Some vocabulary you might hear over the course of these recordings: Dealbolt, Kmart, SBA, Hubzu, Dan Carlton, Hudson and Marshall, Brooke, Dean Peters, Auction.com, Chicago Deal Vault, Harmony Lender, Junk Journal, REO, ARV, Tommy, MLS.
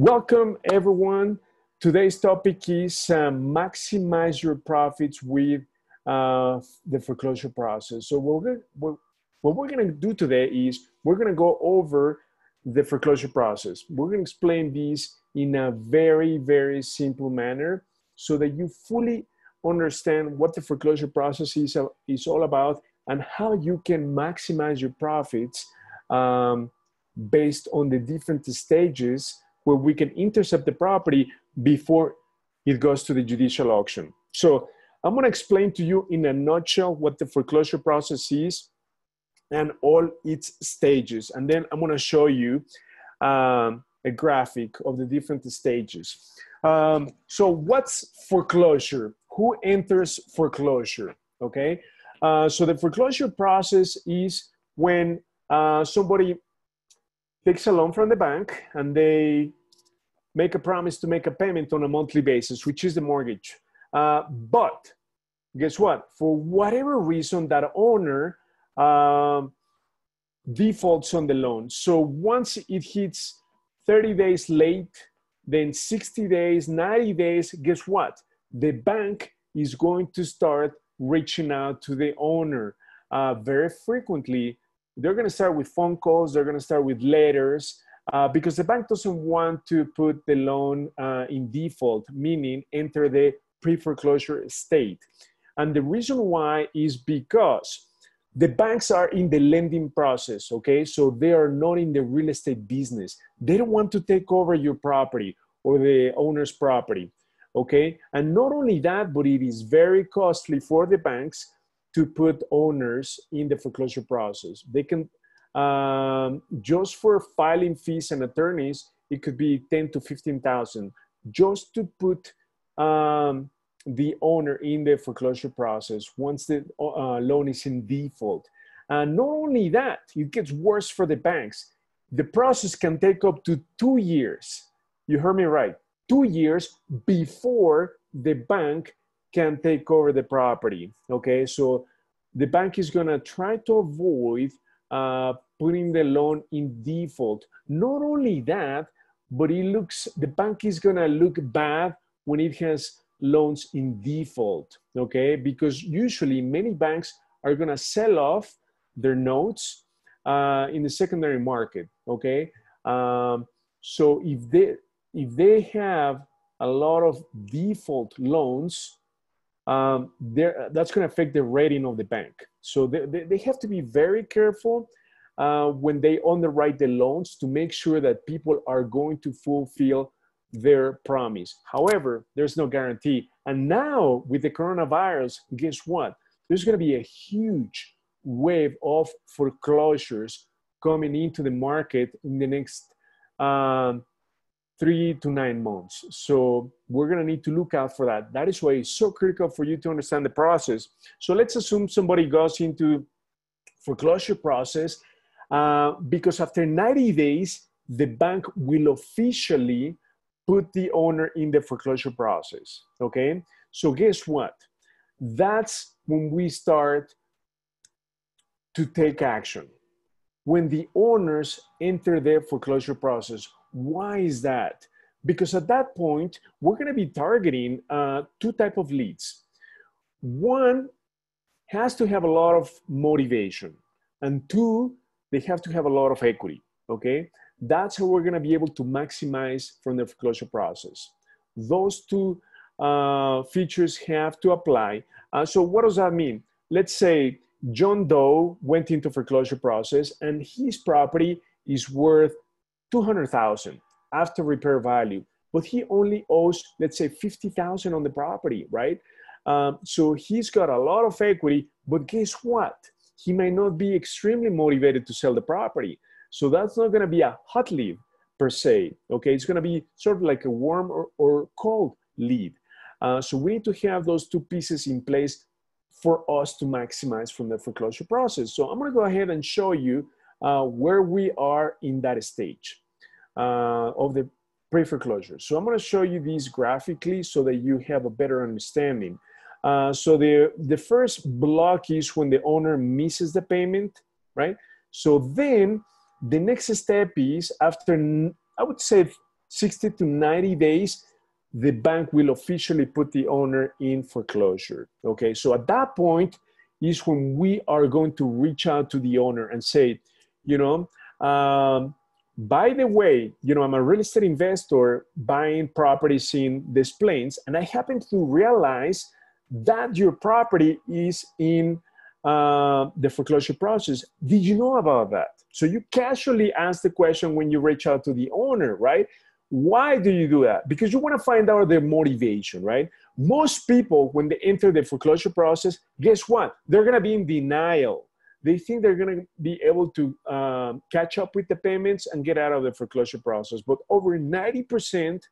Welcome everyone. Today's topic is maximize your profits with the foreclosure process. So what we're going to do today is we're going to go over the foreclosure process. We're going to explain this in a very, very simple manner so that you fully understand what the foreclosure process is all about and how you can maximize your profits based on the different stages where we can intercept the property before it goes to the judicial auction. So I'm going to explain to you in a nutshell what the foreclosure process is and all its stages. And then I'm going to show you a graphic of the different stages. So what's foreclosure? Who enters foreclosure? Okay. So the foreclosure process is when somebody takes a loan from the bank and they make a promise to make a payment on a monthly basis, which is the mortgage. But guess what? For whatever reason, that owner defaults on the loan. So once it hits 30 days late, then 60 days, 90 days, guess what? The bank is going to start reaching out to the owner very frequently. They're going to start with phone calls. They're going to start with letters because the bank doesn't want to put the loan in default, meaning enter the pre-foreclosure state. And the reason why is because the banks are in the lending process, okay? So they are not in the real estate business. They don't want to take over your property or the owner's property, okay? And not only that, but it is very costly for the banks to put owners in the foreclosure process. They can, just for filing fees and attorneys, it could be 10 to 15,000 just to put the owner in the foreclosure process once the loan is in default. And not only that, it gets worse for the banks. The process can take up to 2 years. You heard me right, 2 years before the bank can take over the property, okay? So the bank is gonna try to avoid putting the loan in default. Not only that, but the bank is gonna look bad when it has loans in default, okay? Because usually many banks are gonna sell off their notes in the secondary market, okay? So if they have a lot of default loans, that's going to affect the rating of the bank. So they have to be very careful when they underwrite the loans to make sure that people are going to fulfill their promise. However, there's no guarantee. And now with the coronavirus, guess what? There's going to be a huge wave of foreclosures coming into the market in the next 3 to 9 months. So we're gonna need to look out for that. That is why it's so critical for you to understand the process. So let's assume somebody goes into foreclosure process because after 90 days, the bank will officially put the owner in the foreclosure process, okay? So guess what? That's when we start to take action. When the owners enter their foreclosure process. Why is that? Because at that point, we're going to be targeting two types of leads. One has to have a lot of motivation, and two, they have to have a lot of equity, okay? That's how we're going to be able to maximize from the foreclosure process. Those two features have to apply. So what does that mean? Let's say John Doe went into foreclosure process, and his property is worth $200,000 after repair value, but he only owes, let's say, $50,000 on the property, right? So he's got a lot of equity, but guess what? He may not be extremely motivated to sell the property. So that's not going to be a hot lead per se, okay? It's going to be sort of like a warm or cold lead. So we need to have those two pieces in place for us to maximize from the foreclosure process. So I'm going to go ahead and show you where we are in that stage of the pre-foreclosure. So I'm going to show you these graphically so that you have a better understanding. So the first block is when the owner misses the payment, right? So then the next step is after, I would say, 60 to 90 days, the bank will officially put the owner in foreclosure. Okay, so at that point is when we are going to reach out to the owner and say, you know, by the way, you know, I'm a real estate investor buying properties in Des Plaines, and I happen to realize that your property is in the foreclosure process. Did you know about that? So you casually ask the question when you reach out to the owner, right? Why do you do that? Because you want to find out their motivation, right? Most people, when they enter the foreclosure process, guess what? They're going to be in denial. They think they're going to be able to catch up with the payments and get out of the foreclosure process. But over 90%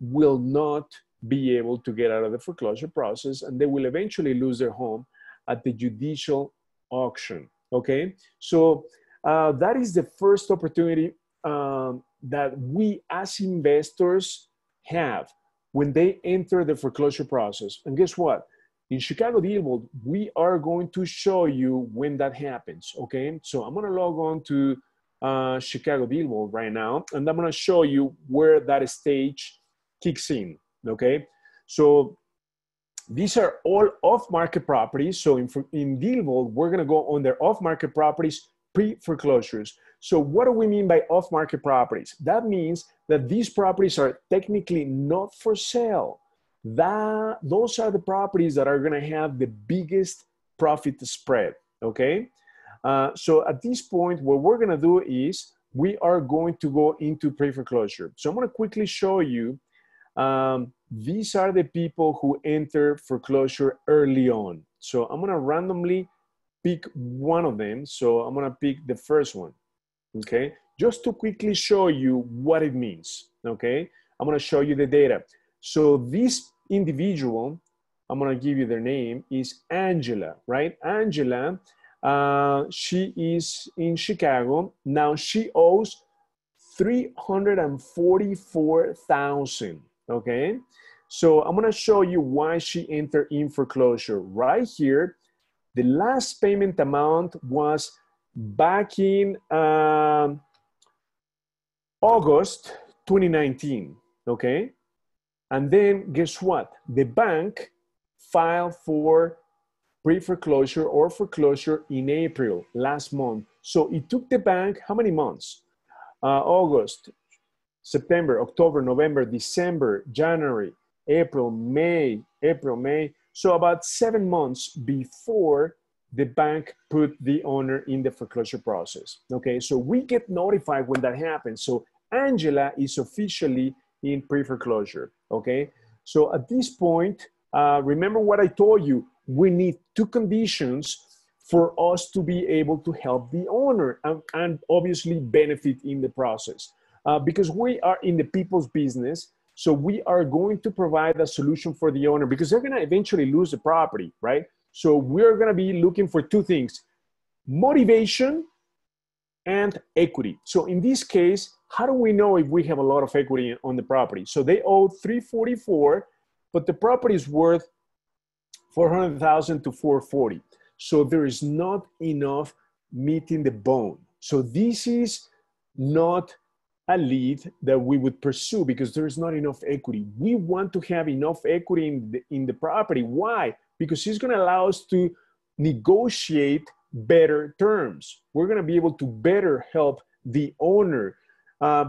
will not be able to get out of the foreclosure process, and they will eventually lose their home at the judicial auction, okay? So that is the first opportunity that we as investors have when they enter the foreclosure process. And guess what? In Chicago Deal World, we are going to show you when that happens, okay? So I'm gonna log on to Chicago Deal World right now, and I'm gonna show you where that stage kicks in, okay? So these are all off-market properties. So in Deal World, we're gonna go on their off-market properties, pre-foreclosures. So what do we mean by off-market properties? That means that these properties are technically not for sale. Those are the properties that are going to have the biggest profit spread, okay? So at this point, what we're going to do is we are going to go into pre-foreclosure. So I'm going to quickly show you these are the people who enter foreclosure early on. So I'm going to randomly pick one of them. So I'm going to pick the first one, okay? Just to quickly show you what it means, okay? I'm going to show you the data. So this individual, I'm going to give you their name, is Angela, right? Angela, she is in Chicago. Now she owes $344,000, okay? So I'm going to show you why she entered in foreclosure. Right here, the last payment amount was back in August 2019, okay? And then guess what? The bank filed for pre-foreclosure or foreclosure in April, last month. So it took the bank how many months? August, September, October, November, December, January, April, May. So about 7 months before the bank put the owner in the foreclosure process. Okay, so we get notified when that happens. So Angela is officially in pre-foreclosure, okay? So at this point, remember what I told you, we need two conditions for us to be able to help the owner and obviously benefit in the process. Because we are in the people's business, so we are going to provide a solution for the owner because they're gonna eventually lose the property, right? So we're gonna be looking for two things, motivation and equity. So in this case, how do we know if we have a lot of equity on the property? So they owe $344,000, but the property is worth $400,000 to $440,000. So there is not enough meat in the bone. So this is not a lead that we would pursue because there is not enough equity. We want to have enough equity in the property. Why? Because it's going to allow us to negotiate better terms. We're going to be able to better help the owner.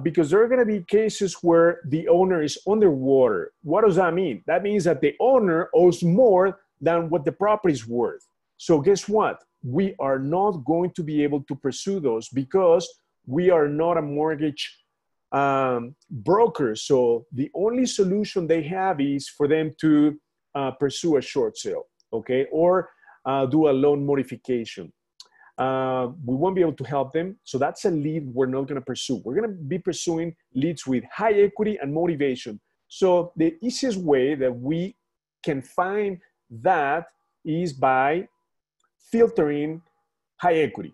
Because there are going to be cases where the owner is underwater. What does that mean? That means that the owner owes more than what the property is worth. So guess what? We are not going to be able to pursue those because we are not a mortgage broker. So the only solution they have is for them to pursue a short sale, okay? Or do a loan modification. We won't be able to help them. So that's a lead we're not going to pursue. We're going to be pursuing leads with high equity and motivation. So the easiest way that we can find that is by filtering high equity.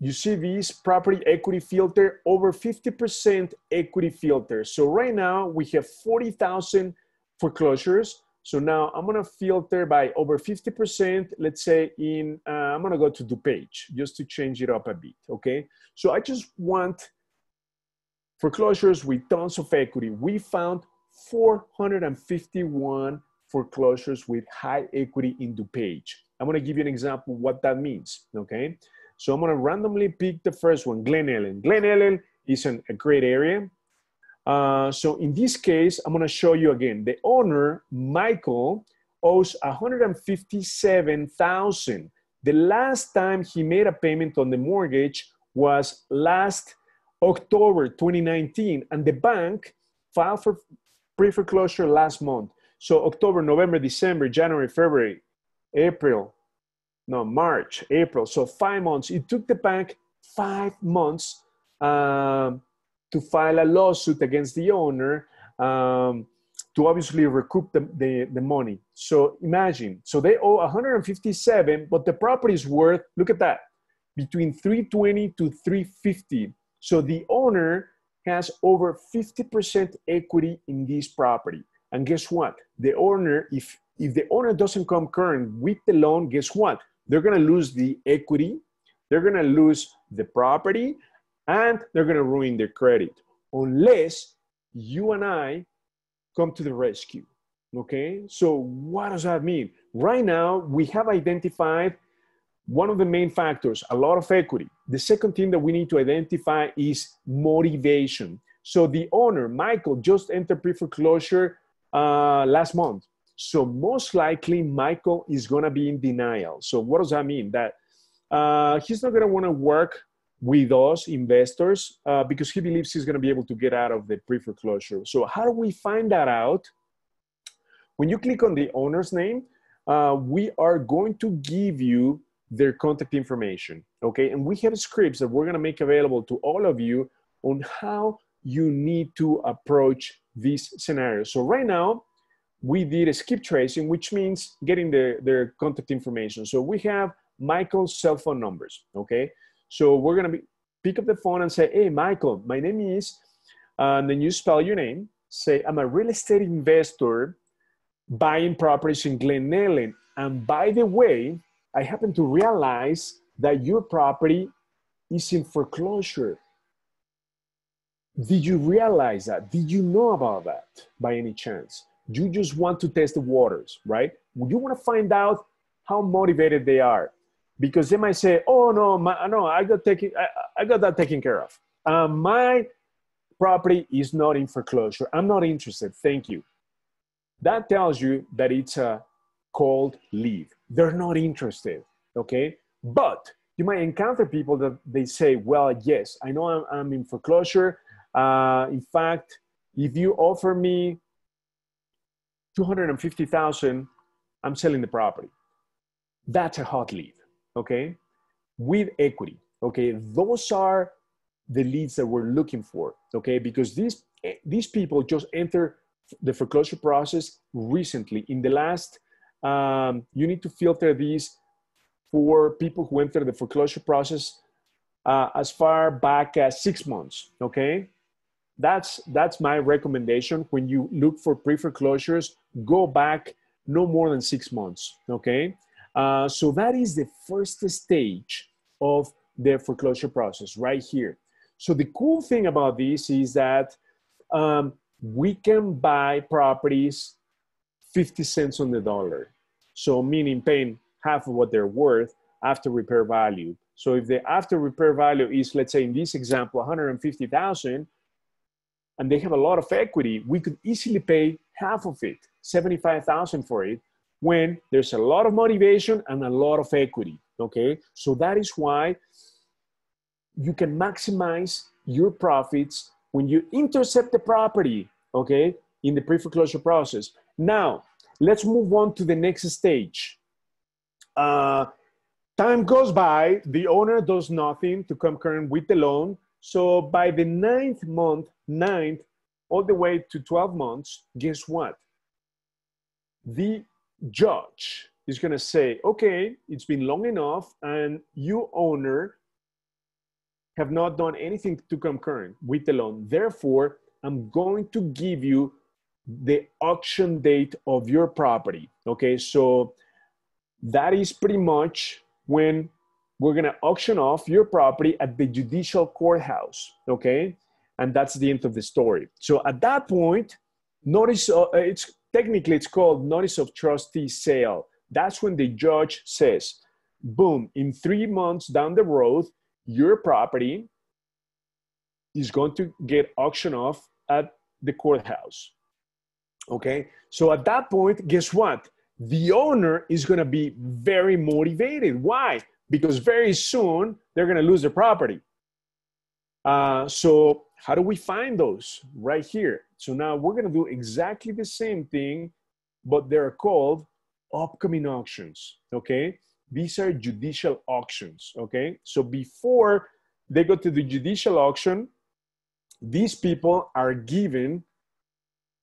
You see this property equity filter, over 50% equity filter. So right now we have 40,000 foreclosures. So now I'm going to filter by over 50%, let's say in, I'm going to go to DuPage just to change it up a bit, okay? So I just want Foreclosures with tons of equity. We found 451 foreclosures with high equity in DuPage. I'm going to give you an example of what that means, okay? So I'm going to randomly pick the first one, Glen Ellen. Glen Ellen is a great area. So in this case, I'm going to show you again. The owner, Michael, owes $157,000. The last time he made a payment on the mortgage was last October 2019, and the bank filed for pre-foreclosure last month. So October, November, December, January, February, April, no, March, April. So 5 months. It took the bank 5 months to file a lawsuit against the owner to obviously recoup the money. So imagine, so they owe 157, but the property is worth, look at that, between 320 to 350. So the owner has over 50% equity in this property. And guess what? The owner, if the owner doesn't come current with the loan, guess what? They're gonna lose the equity, they're gonna lose the property, and they're gonna ruin their credit, unless you and I come to the rescue, okay? So what does that mean? Right now, we have identified one of the main factors, a lot of equity. The second thing that we need to identify is motivation. So the owner, Michael, just entered pre-foreclosure last month. So most likely, Michael is gonna be in denial. So what does that mean? That he's not gonna wanna work with us investors because he believes he's gonna be able to get out of the pre-foreclosure. So how do we find that out? When you click on the owner's name, we are going to give you their contact information, okay? And we have scripts that we're gonna make available to all of you on how you need to approach this scenario. So right now, we did a skip tracing, which means getting their contact information. So we have Michael's cell phone numbers, okay? So we're gonna pick up the phone and say, hey, Michael, my name is, and then you spell your name, say, I'm a real estate investor buying properties in Glen Ellen. And by the way, I happen to realize that your property is in foreclosure. Did you realize that? Did you know about that by any chance? You just want to test the waters, right? You want to find out how motivated they are, because they might say, oh no, I got that taken care of. My property is not in foreclosure. I'm not interested, thank you. That tells you that it's a cold lead. They're not interested, okay? But you might encounter people that they say, well, yes, I know I'm in foreclosure. In fact, if you offer me $250,000, I'm selling the property. That's a hot lead, okay? With equity, okay? Those are the leads that we're looking for, okay? Because these people just enter the foreclosure process recently. In the last, you need to filter these for people who enter the foreclosure process as far back as 6 months, okay? That's my recommendation. When you look for pre-foreclosures, go back no more than 6 months, okay? So that is the first stage of the foreclosure process right here. So the cool thing about this is that we can buy properties 50 cents on the dollar. So meaning paying half of what they're worth after repair value. So if the after repair value is, let's say in this example, 150,000, and they have a lot of equity, we could easily pay half of it, 75,000 for it, when there's a lot of motivation and a lot of equity, okay? So that is why you can maximize your profits when you intercept the property, okay, in the pre-foreclosure process. Now, let's move on to the next stage. Time goes by, the owner does nothing to come current with the loan. So by the ninth month, all the way to 12 months, guess what? The judge is gonna say, okay, it's been long enough and you owner have not done anything to come current with the loan. Therefore, I'm going to give you the auction date of your property, okay? So that is pretty much when we're gonna auction off your property at the judicial courthouse, okay? And that's the end of the story. So at that point, notice, it's called notice of trustee sale. That's when the judge says, boom, in 3 months down the road, your property is going to get auctioned off at the courthouse. Okay, so at that point, guess what? The owner is going to be very motivated. Why? Because very soon they're going to lose their property. So how do we find those? Right here. So now we're going to do exactly the same thing, but they're called upcoming auctions. Okay, these are judicial auctions. Okay, so before they go to the judicial auction, these people are given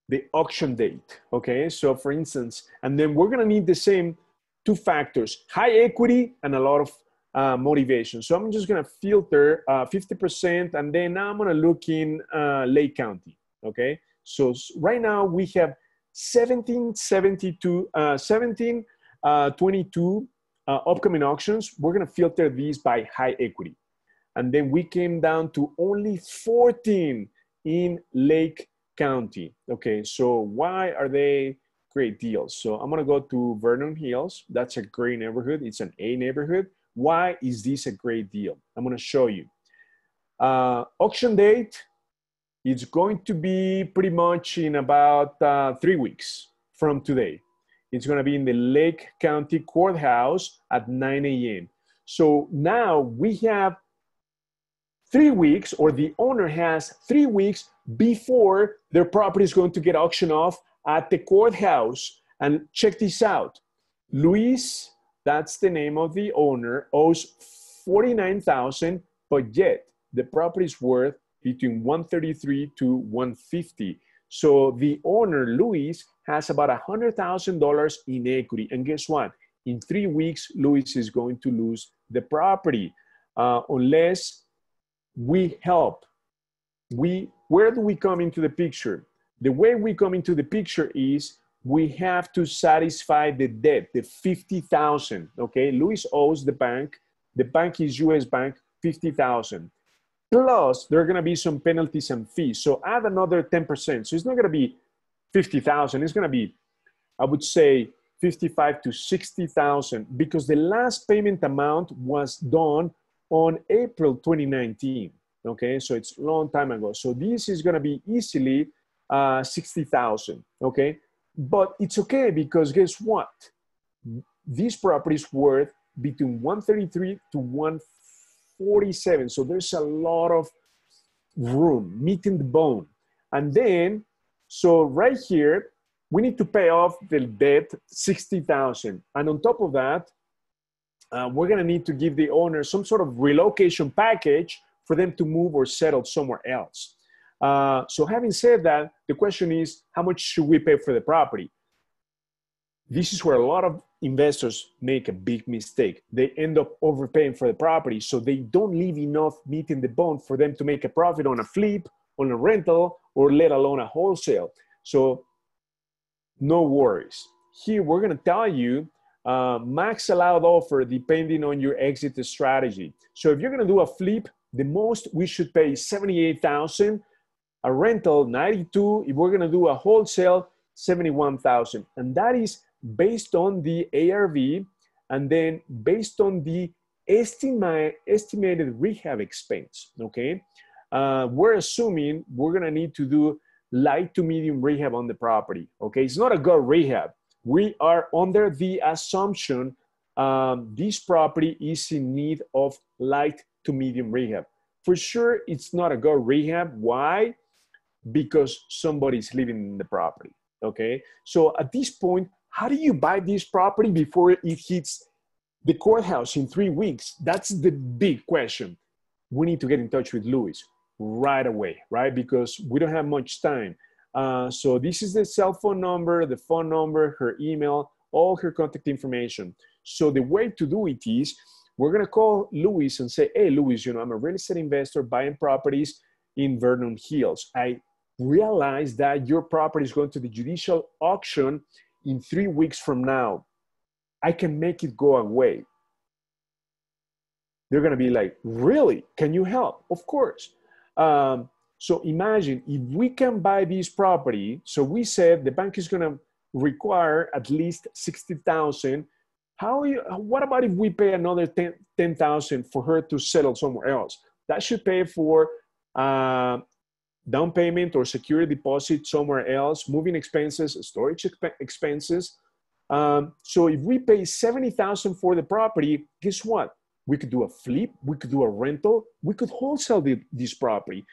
the auction date, okay? So for instance, and then we're gonna need the same two factors, high equity and a lot of motivation. So I'm just gonna filter 50%, and then I'm gonna look in Lake County, okay? So right now we have 1722 upcoming auctions. We're gonna filter these by high equity. And then we came down to only 14 in Lake County. Okay, so why are they great deals? So I'm gonna go to Vernon Hills. That's a great neighborhood. It's an A neighborhood. Why is this a great deal? I'm gonna show you. Auction date, it's going to be pretty much in about 3 weeks from today. It's gonna be in the Lake County Courthouse at 9 a.m. So now we have 3 weeks, or the owner has 3 weeks before their property is going to get auctioned off at the courthouse. And check this out. Luis, that's the name of the owner, owes $49,000, but yet the property is worth between $133 to $150. So the owner, Luis, has about $100,000 in equity. And guess what? In 3 weeks, Luis is going to lose the property unless we help. Where do we come into the picture? The way we come into the picture is we have to satisfy the debt, the $50,000. Okay, Luis owes the bank. The bank is U.S. Bank, $50,000. Plus, there are going to be some penalties and fees. So add another 10%. So it's not going to be $50,000. It's going to be, I would say, $55,000 to $60,000, because the last payment amount was done on April 2019, okay? So it's a long time ago. So this is gonna be easily 60,000, okay? But it's okay, because guess what? This property is worth between 133 to 147. So there's a lot of room, meat in the bone. And then, so right here, we need to pay off the debt, 60,000. And on top of that, we're going to need to give the owner some sort of relocation package for them to move or settle somewhere else. So having said that, the question is, how much should we pay for the property? This is where a lot of investors make a big mistake. They end up overpaying for the property, so they don't leave enough meat in the bone for them to make a profit on a flip, on a rental, or let alone a wholesale. So no worries. Here, we're going to tell you max allowed offer depending on your exit strategy. So if you're going to do a flip, the most we should pay $78,000, a rental $92,000. If we're going to do a wholesale, $71,000. And that is based on the ARV, and then based on the estimated rehab expense. Okay, we're assuming we're going to need to do light to medium rehab on the property. Okay, it's not a gut rehab. We are under the assumption this property is in need of light to medium rehab. For sure, it's not a gut rehab. Why? Because somebody's living in the property, okay? So at this point, how do you buy this property before it hits the courthouse in 3 weeks? That's the big question. We need to get in touch with Luis right away, right? Because we don't have much time. So this is the cell phone number, the phone number, her email, all her contact information. So the way to do it is we're going to call Luis and say, hey, Luis, you know, I'm a real estate investor buying properties in Vernon Hills. I realize that your property is going to the judicial auction in 3 weeks from now. I can make it go away. They're going to be like, really? Can you help? Of course. So imagine if we can buy this property. So we said the bank is going to require at least $60,000. What about if we pay another $10,000 for her to settle somewhere else? That should pay for down payment or security deposit somewhere else, moving expenses, storage expenses. So if we pay $70,000 for the property, guess what? We could do a flip, we could do a rental, we could wholesale this property.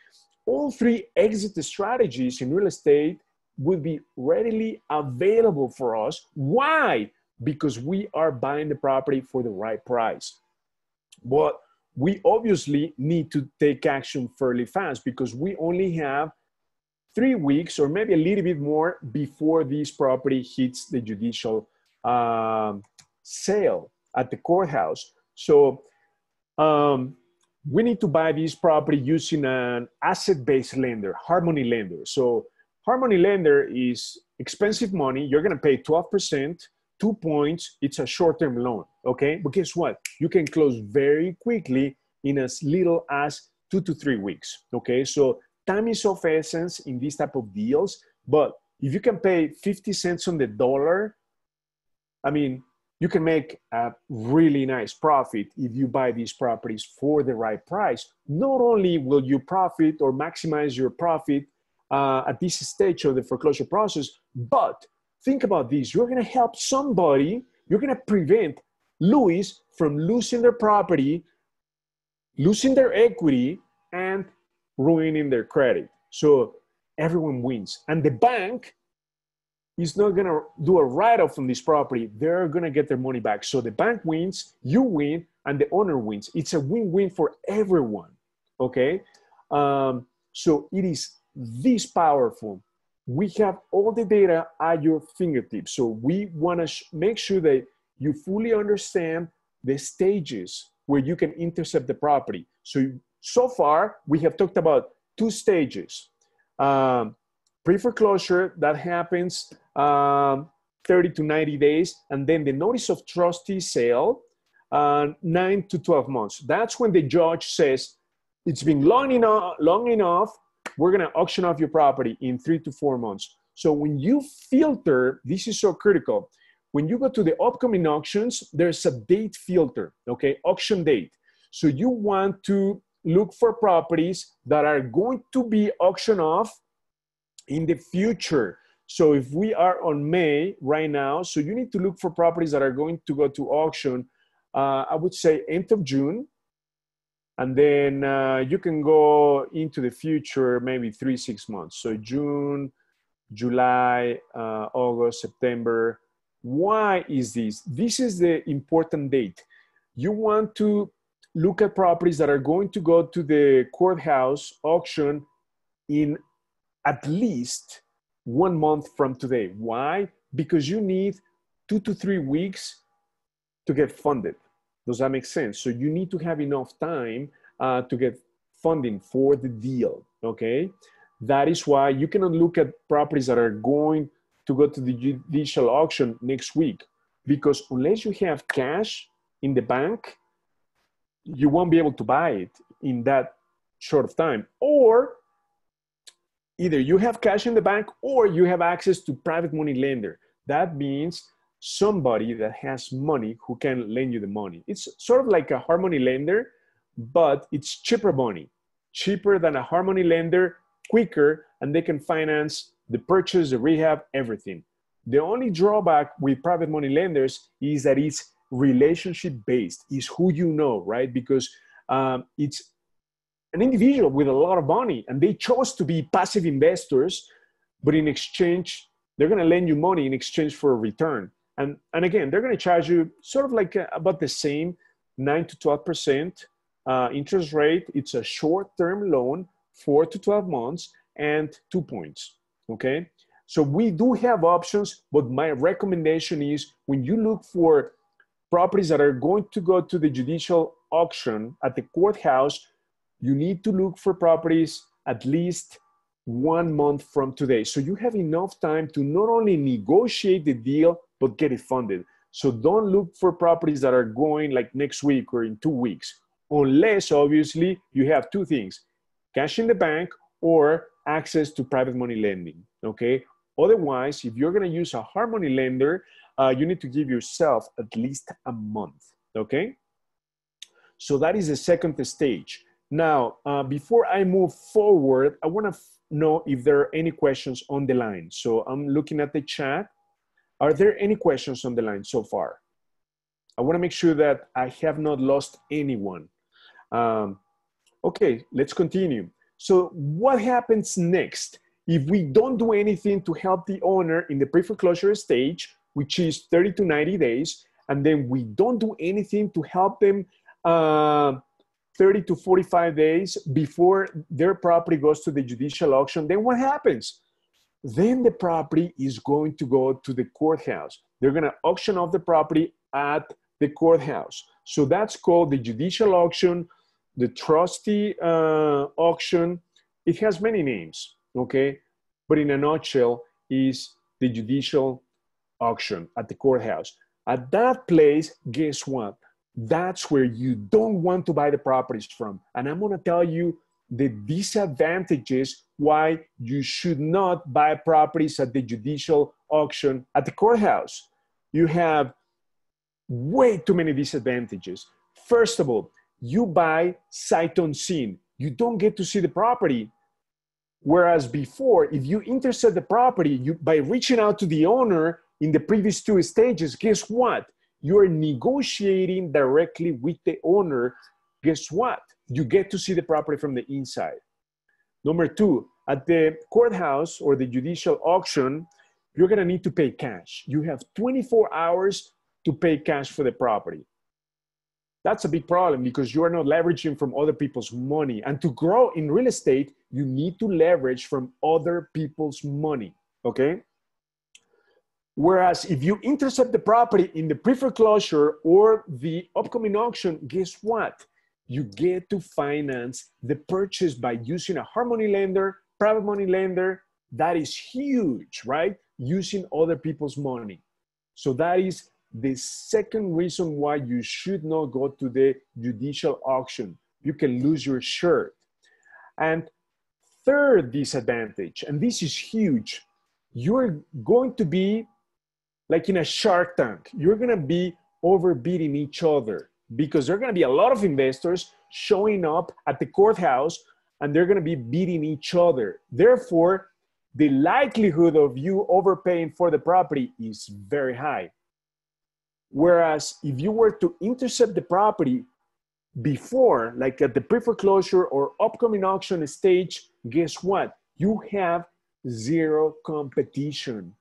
All three exit strategies in real estate will be readily available for us. Why? Because we are buying the property for the right price. But we obviously need to take action fairly fast because we only have 3 weeks or maybe a little bit more before this property hits the judicial sale at the courthouse. So we need to buy this property using an asset-based lender, Harmony Lender. So Harmony Lender is expensive money. You're going to pay 12%, 2 points. It's a short-term loan, okay? But guess what? You can close very quickly in as little as 2 to 3 weeks, okay? So time is of essence in these type of deals. But if you can pay 50 cents on the dollar, I mean, you can make a really nice profit if you buy these properties for the right price. Not only will you profit or maximize your profit at this stage of the foreclosure process, but think about this. You're going to help somebody. You're going to prevent Luis from losing their property, losing their equity, and ruining their credit. So everyone wins. And the bank is not going to do a write-off on this property. They're going to get their money back. So the bank wins, you win, and the owner wins. It's a win-win for everyone, okay? So it is this powerful. We have all the data at your fingertips. So we want to make sure that you fully understand the stages where you can intercept the property. So far, we have talked about 2 stages. Pre-foreclosure, that happens 30 to 90 days. And then the notice of trustee sale, 9 to 12 months. That's when the judge says, it's been long enough. We're going to auction off your property in 3 to 4 months. So when you filter, this is so critical. When you go to the upcoming auctions, there's a date filter, okay? Auction date. So you want to look for properties that are going to be auctioned off in the future. So if we are on May right now, so you need to look for properties that are going to go to auction, I would say end of June. And then you can go into the future, maybe 3 to 6 months. So June, July, August, September. Why is this? This is the important date. You want to look at properties that are going to go to the courthouse auction in at least 1 month from today. Why? Because you need 2 to 3 weeks to get funded. Does that make sense? So you need to have enough time to get funding for the deal, okay? That is why you cannot look at properties that are going to go to the judicial auction next week, because unless you have cash in the bank, you won't be able to buy it in that short of time. Or either you have cash in the bank or you have access to private money lender. That means somebody that has money who can lend you the money. It's sort of like a Harmony Lender, but it's cheaper money, cheaper than a Harmony Lender, quicker, and they can finance the purchase, the rehab, everything. The only drawback with private money lenders is that it's relationship-based, is who you know, right? Because it's an individual with a lot of money, and they chose to be passive investors, but in exchange, they're going to lend you money in exchange for a return. And again, they're going to charge you sort of like about the same 9 to 12% interest rate. It's a short-term loan, 4 to 12 months, and 2 points, okay? So we do have options, but my recommendation is when you look for properties that are going to go to the judicial auction at the courthouse, you need to look for properties at least 1 month from today. So you have enough time to not only negotiate the deal, but get it funded. So don't look for properties that are going like next week or in 2 weeks, unless obviously you have 2 things, cash in the bank or access to private money lending, okay? Otherwise, if you're going to use a Harmony Lender, you need to give yourself at least a month, okay? So that is the second stage. Now, before I move forward, I want to know if there are any questions on the line. So I'm looking at the chat. Are there any questions on the line so far? I want to make sure that I have not lost anyone. Okay, let's continue. So what happens next? If we don't do anything to help the owner in the pre-foreclosure stage, which is 30 to 90 days, and then we don't do anything to help them 30 to 45 days before their property goes to the judicial auction, then what happens? Then the property is going to go to the courthouse. They're going to auction off the property at the courthouse. So that's called the judicial auction, the trustee auction. It has many names, okay? But in a nutshell, is the judicial auction at the courthouse. At that place, guess what? That's where you don't want to buy the properties from. And I'm going to tell you the disadvantages why you should not buy properties at the judicial auction at the courthouse. You have way too many disadvantages. First of all, you buy sight unseen. You don't get to see the property. Whereas before, if you intercept the property by reaching out to the owner in the previous two stages, guess what? You're negotiating directly with the owner. Guess what? You get to see the property from the inside. Number two, at the courthouse or the judicial auction, you're going to need to pay cash. You have 24 hours to pay cash for the property. That's a big problem because you are not leveraging from other people's money. And to grow in real estate, you need to leverage from other people's money, okay? Whereas if you intercept the property in the pre-foreclosure or the upcoming auction, guess what? You get to finance the purchase by using a Harmony Lender, private money lender. That is huge, right? Using other people's money. So that is the second reason why you should not go to the judicial auction. You can lose your shirt. And third disadvantage, and this is huge, you're going to be like in a Shark Tank. You're going to be overbidding each other because there are going to be a lot of investors showing up at the courthouse and they're going to be bidding each other. Therefore, the likelihood of you overpaying for the property is very high. Whereas if you were to intercept the property before, like at the pre-foreclosure or upcoming auction stage, guess what? You have zero competition.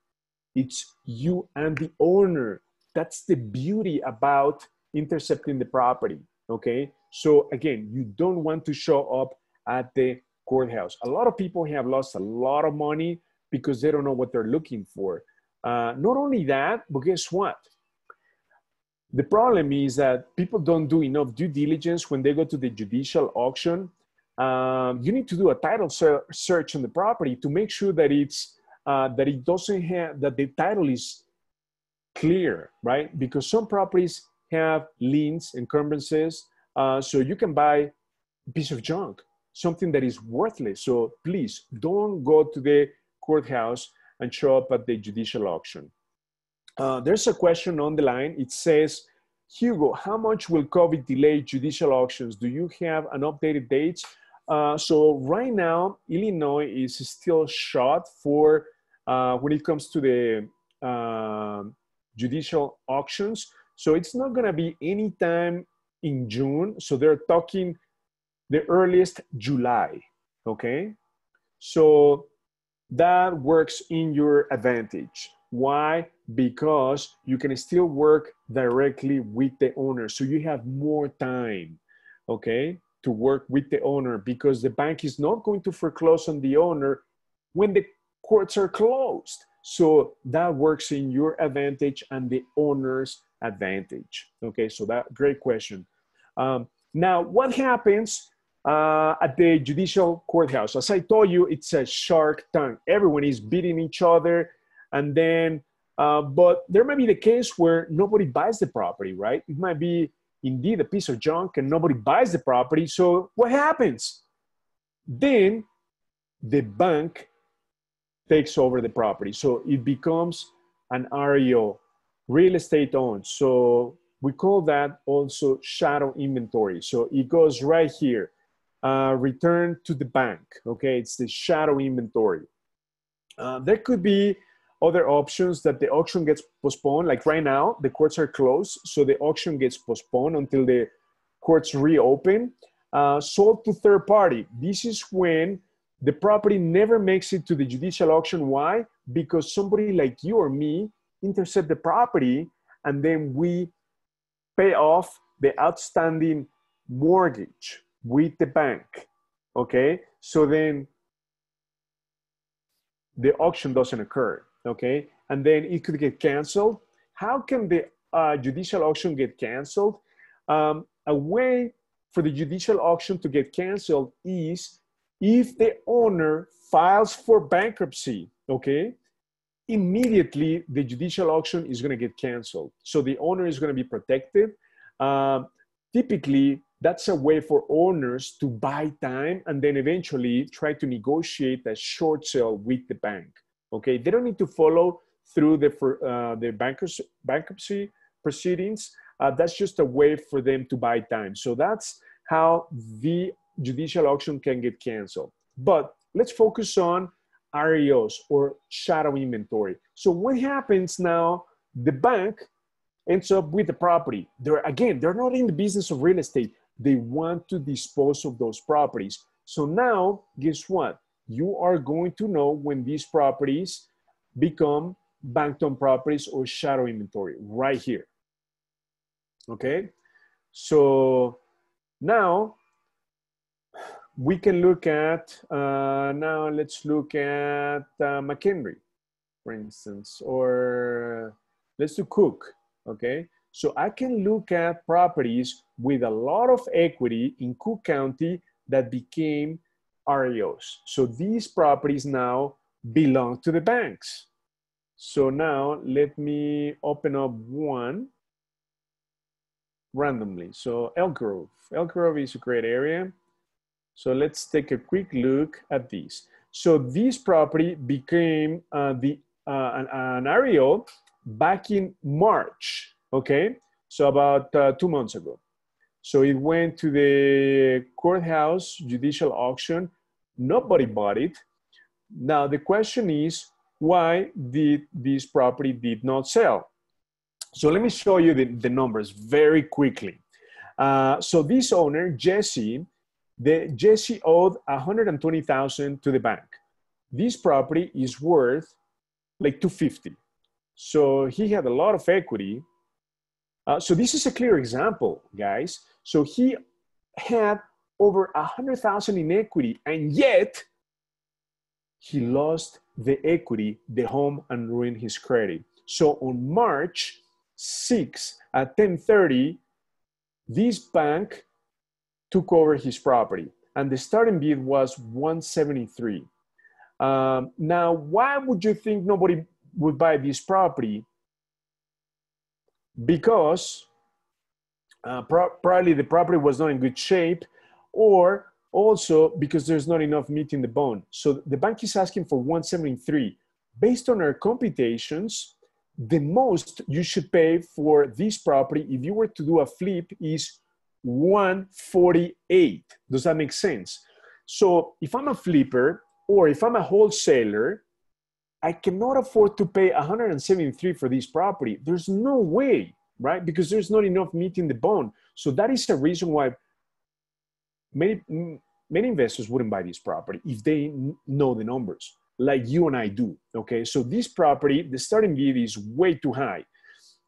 It's you and the owner. That's the beauty about intercepting the property, okay? So again, you don't want to show up at the courthouse. A lot of people have lost a lot of money because they don't know what they're looking for. Not only that, but guess what? The problem is that people don't do enough due diligence when they go to the judicial auction. You need to do a title search on the property to make sure that that the title is clear, right? Because some properties have liens, encumbrances, so you can buy a piece of junk, something that is worthless. So please don't go to the courthouse and show up at the judicial auction. There's a question on the line. It says, Hugo, how much will COVID delay judicial auctions? Do you have an updated date? So right now, Illinois is still shut for when it comes to the judicial auctions. So it's not going to be any time in June. So they're talking the earliest July, okay? So that works in your advantage. Why? Because you can still work directly with the owner. So you have more time, okay, to work with the owner because the bank is not going to foreclose on the owner when the courts are closed. So that works in your advantage and the owner's advantage. Okay, so that great question. Now, what happens at the judicial courthouse? As I told you, it's a Shark Tank. Everyone is beating each other. And then, but there may be the case where nobody buys the property, right? It might be indeed a piece of junk and nobody buys the property. So what happens? Then the bank takes over the property. So it becomes an REO, real estate owned. So we call that also shadow inventory. So it goes right here, return to the bank. Okay, it's the shadow inventory. There could be other options that the auction gets postponed. Like right now, the courts are closed, so the auction gets postponed until the courts reopen. Sold to third party. This is when the property never makes it to the judicial auction. Why? Because somebody like you or me intercept the property, and then we pay off the outstanding mortgage with the bank. Okay, so then the auction doesn't occur. Okay, and then it could get canceled. How can the judicial auction get canceled? A way for the judicial auction to get canceled is if the owner files for bankruptcy. Okay, immediately the judicial auction is going to get canceled. So the owner is going to be protected. Typically, that's a way for owners to buy time and then eventually try to negotiate a short sale with the bank. Okay, they don't need to follow through the bankruptcy proceedings. That's just a way for them to buy time. So that's how the judicial auction can get canceled. But let's focus on REOs or shadow inventory. So what happens now? The bank ends up with the property. They're not in the business of real estate. They want to dispose of those properties. So now, guess what? You are going to know when these properties become bank-owned properties or shadow inventory right here. Okay, so now we can look at, now let's look at McHenry, for instance, or let's do Cook, okay? So I can look at properties with a lot of equity in Cook County that became REOs. So these properties now belong to the banks. So now let me open up one randomly. So Elk Grove. Elk Grove is a great area. So let's take a quick look at these. So this property became an REO back in March, okay? So about 2 months ago. So it went to the courthouse judicial auction. Nobody bought it. Now the question is, why did this property did not sell? So let me show you the numbers very quickly. So this owner, Jesse, Jesse owed $120,000 to the bank. This property is worth like $250,000. So he had a lot of equity. So this is a clear example, guys. So he had over $100,000 in equity, and yet he lost the equity, the home, and ruined his credit. So on March 6 at 10:30, this bank took over his property, and the starting bid was $173,000. Now, why would you think nobody would buy this property? Because probably the property was not in good shape, or also because there's not enough meat in the bone. So the bank is asking for $173,000. Based on our computations, the most you should pay for this property if you were to do a flip is $148,000. Does that make sense? So if I'm a flipper or if I'm a wholesaler, I cannot afford to pay $173,000 for this property. There's no way, right? Because there's not enough meat in the bone. So that is the reason why many investors wouldn't buy this property if they know the numbers, like you and I do, okay? So this property, the starting bid is way too high.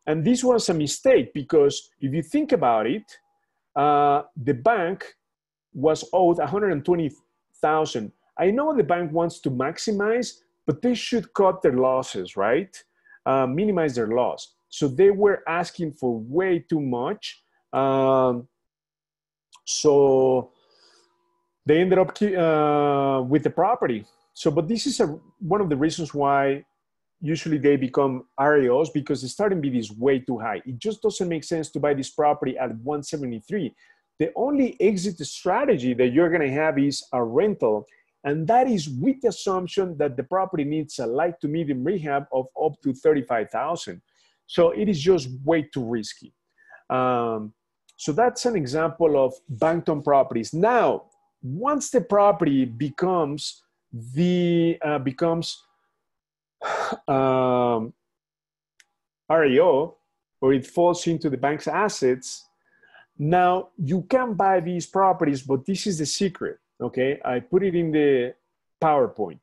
And this was a mistake because if you think about it, the bank was owed $120,000. I know the bank wants to maximize, but they should cut their losses, right? Minimize their loss. So they were asking for way too much. So they ended up with the property. So, but this is one of the reasons why usually they become REOs, because the starting bid is way too high. It just doesn't make sense to buy this property at $173,000. The only exit strategy that you're going to have is a rental, And that is with the assumption that the property needs a light to medium rehab of up to $35,000. So it is just way too risky. So that's an example of bank-owned properties. Now, once the property becomes REO, or it falls into the bank's assets, now you can buy these properties, but this is the secret, okay? I put it in the PowerPoint.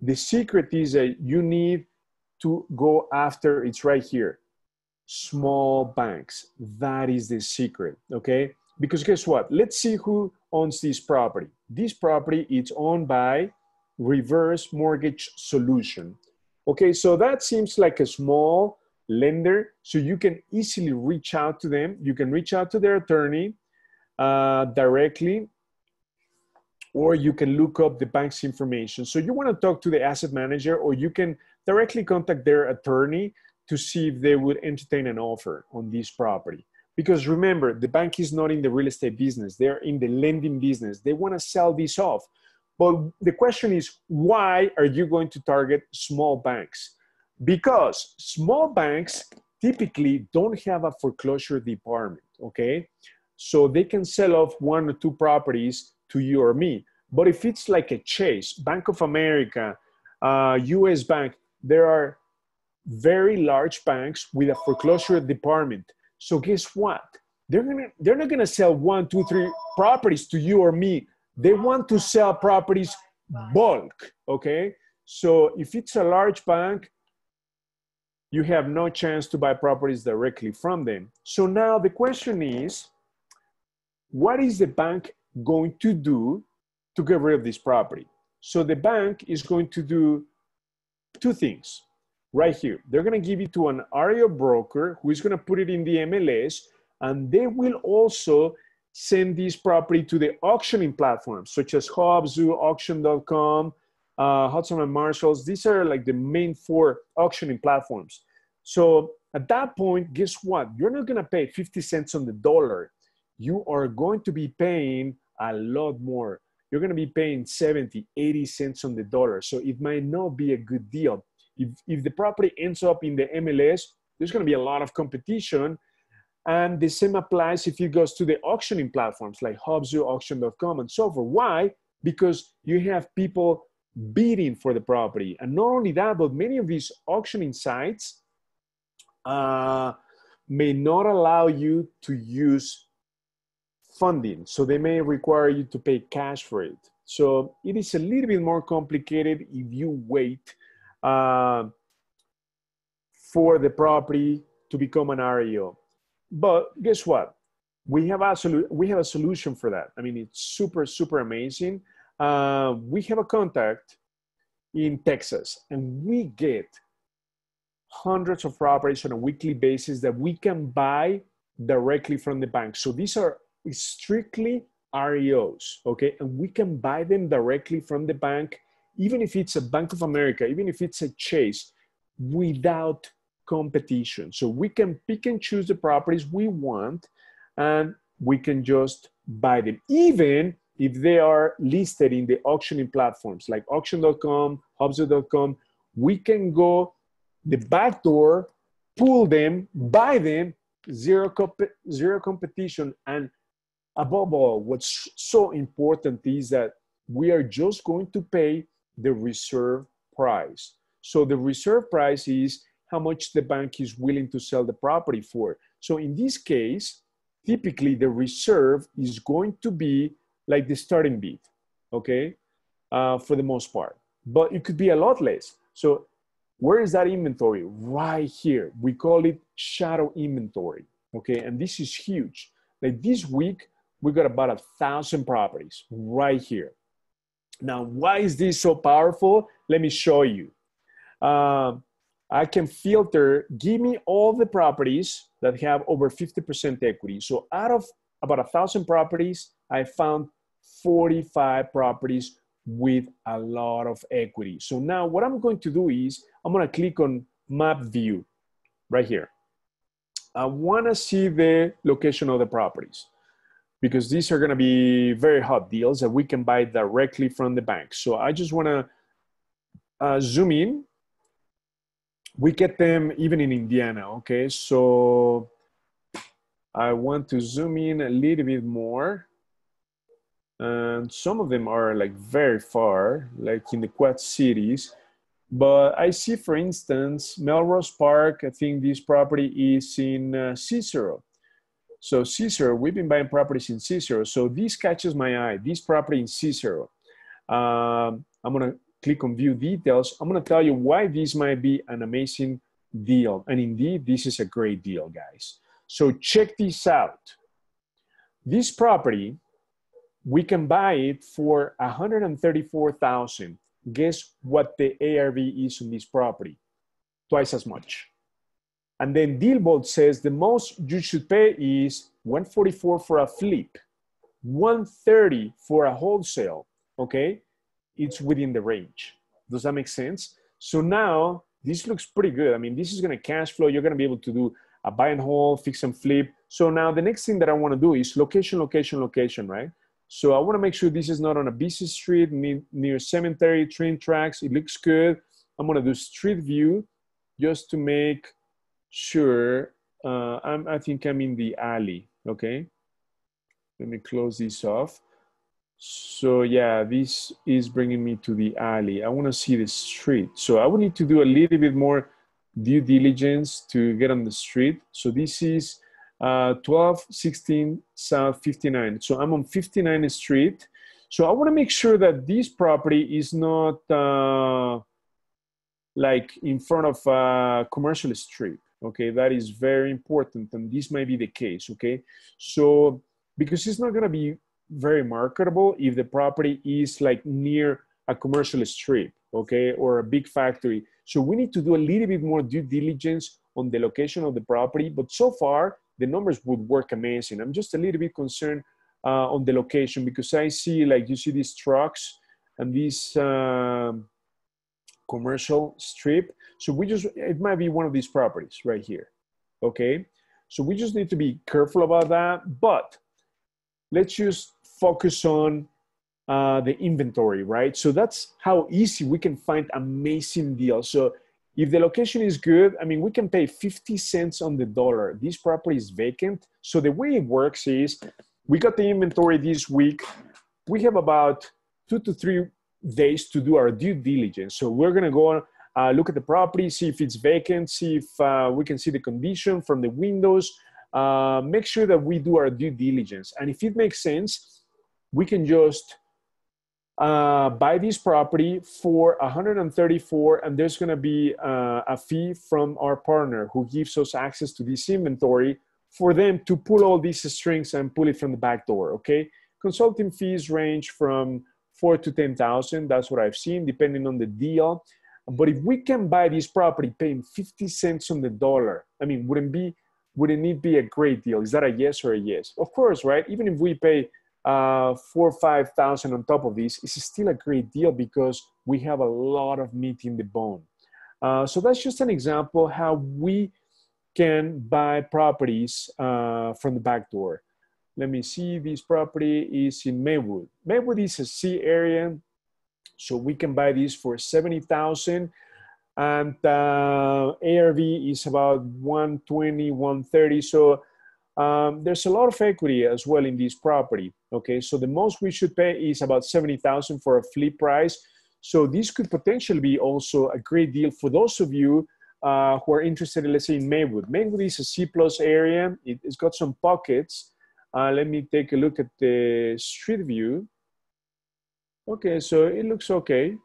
The secret is that you need to go after, it's right here, small banks. That is the secret, okay? Because guess what? Let's see who owns this property. This property, it's owned by Reverse Mortgage Solution. Okay, so that seems like a small lender, so you can easily reach out to them. You can reach out to their attorney directly, or you can look up the bank's information. So you want to talk to the asset manager, or you can directly contact their attorney to see if they would entertain an offer on this property. Because remember, the bank is not in the real estate business. They're in the lending business. They want to sell this off. But the question is, why are you going to target small banks? Because small banks typically don't have a foreclosure department, okay? So they can sell off one or two properties to you or me. But if it's like a Chase, Bank of America, US Bank, there are very large banks with a foreclosure department. So guess what? They're not gonna sell one, two, three properties to you or me. They want to sell properties bulk, okay? So if it's a large bank, you have no chance to buy properties directly from them. So now the question is, what is the bank going to do to get rid of this property? So the bank is going to do two things right here. They're gonna give it to an REO broker who is gonna put it in the MLS, and they will also send this property to the auctioning platforms such as Hubzu, Auction.com, Hudson and Marshall's. These are like the main four auctioning platforms. So at that point, guess what? You're not gonna pay 50 cents on the dollar. You are going to be paying a lot more. You're gonna be paying 70, 80 cents on the dollar. So it might not be a good deal. If the property ends up in the MLS, there's gonna be a lot of competition. And the same applies if it goes to the auctioning platforms like Hubzu, Auction.com, and so forth. Why? Because you have people bidding for the property. And not only that, but many of these auctioning sites may not allow you to use funding. So they may require you to pay cash for it. So it is a little bit more complicated if you wait for the property to become an REO. But guess what? We have a solution for that. I mean, it's super, super amazing. We have a contact in Texas, and we get hundreds of properties on a weekly basis that we can buy directly from the bank. So these are strictly REOs, okay? And we can buy them directly from the bank, even if it's a Bank of America, even if it's a Chase, without competition. So we can pick and choose the properties we want, and we can just buy them, even if they are listed in the auctioning platforms like Auction.com, Hubzu.com. We can go the back door, pull them, buy them, zero competition. And above all, what's so important is that we are just going to pay the reserve price. So the reserve price is how much the bank is willing to sell the property for. So in this case, typically the reserve is going to be like the starting bid, okay, for the most part. But it could be a lot less. So where is that inventory? Right here. We call it shadow inventory, okay? And this is huge. Like this week, we got about 1,000 properties right here. Now, why is this so powerful? Let me show you. I can filter, give me all the properties that have over 50% equity. So out of about 1,000 properties, I found 45 properties with a lot of equity. So now what I'm going to do is I'm gonna click on map view right here. I wanna see the location of the properties. because these are going to be very hot deals that we can buy directly from the bank. So I just want to zoom in. We get them even in Indiana, okay? So I want to zoom in a little bit more. And some of them are like very far, like in the Quad Cities. But I see, for instance, Melrose Park, I think this property is in Cicero. So Cicero, we've been buying properties in Cicero. So this catches my eye, this property in Cicero. I'm gonna click on view details. I'm gonna tell you why this might be an amazing deal. And indeed, this is a great deal, guys. So check this out. This property, we can buy it for $134,000. Guess what the ARV is on this property? Twice as much. And then Dealbolt says the most you should pay is $144,000 for a flip, $130,000 for a wholesale, okay? It's within the range. Does that make sense? So now this looks pretty good. I mean, this is gonna cash flow. You're gonna be able to do a buy and hold, fix and flip. So now the next thing that I wanna do is location, location, location, right? So I want to make sure this is not on a busy street, near cemetery, train tracks. It looks good. I'm going to do street view just to make sure. I think I'm in the alley, okay? Let me close this off. So yeah, this is bringing me to the alley. I want to see the street. So I would need to do a little bit more due diligence to get on the street. So this is 1216 South 59. So I'm on 59th Street. So I want to make sure that this property is not like in front of a commercial strip. Okay, that is very important. And this might be the case, okay? So, because it's not going to be very marketable if the property is like near a commercial strip, okay? Or a big factory. So we need to do a little bit more due diligence on the location of the property. But so far, the numbers would work amazing. I'm just a little bit concerned on the location because I see, like, you see these trucks and this commercial strip. So we just, it might be one of these properties right here, okay? So we just need to be careful about that, but let's just focus on the inventory, right? So that's how easy we can find amazing deals. So if the location is good, I mean, we can pay 50 cents on the dollar. This property is vacant. So the way it works is we got the inventory this week. We have about 2 to 3 days to do our due diligence. So we're going to go look at the property, see if it's vacant, see if we can see the condition from the windows, make sure that we do our due diligence. And if it makes sense, we can just buy this property for $134,000, and there's going to be a fee from our partner who gives us access to this inventory for them to pull all these strings and pull it from the back door, okay? Consulting fees range from $4,000 to $10,000. That's what I've seen, depending on the deal. But if we can buy this property paying 50 cents on the dollar, I mean, wouldn't it be a great deal? Is that a yes or a yes? Of course, right? Even if we pay $4,000 or $5,000 on top of this, is still a great deal because we have a lot of meat in the bone. So that's just an example how we can buy properties from the back door. Let me see, this property is in Maywood. Maywood is a C area, so we can buy this for $70,000, and ARV is about $120,000, $130,000. So there's a lot of equity as well in this property, okay? So the most we should pay is about $70,000 for a flip price. So this could potentially be also a great deal for those of you who are interested, let's say, in Maywood. Maywood is a C+ area. It's got some pockets. Let me take a look at the street view. Okay, so it looks okay.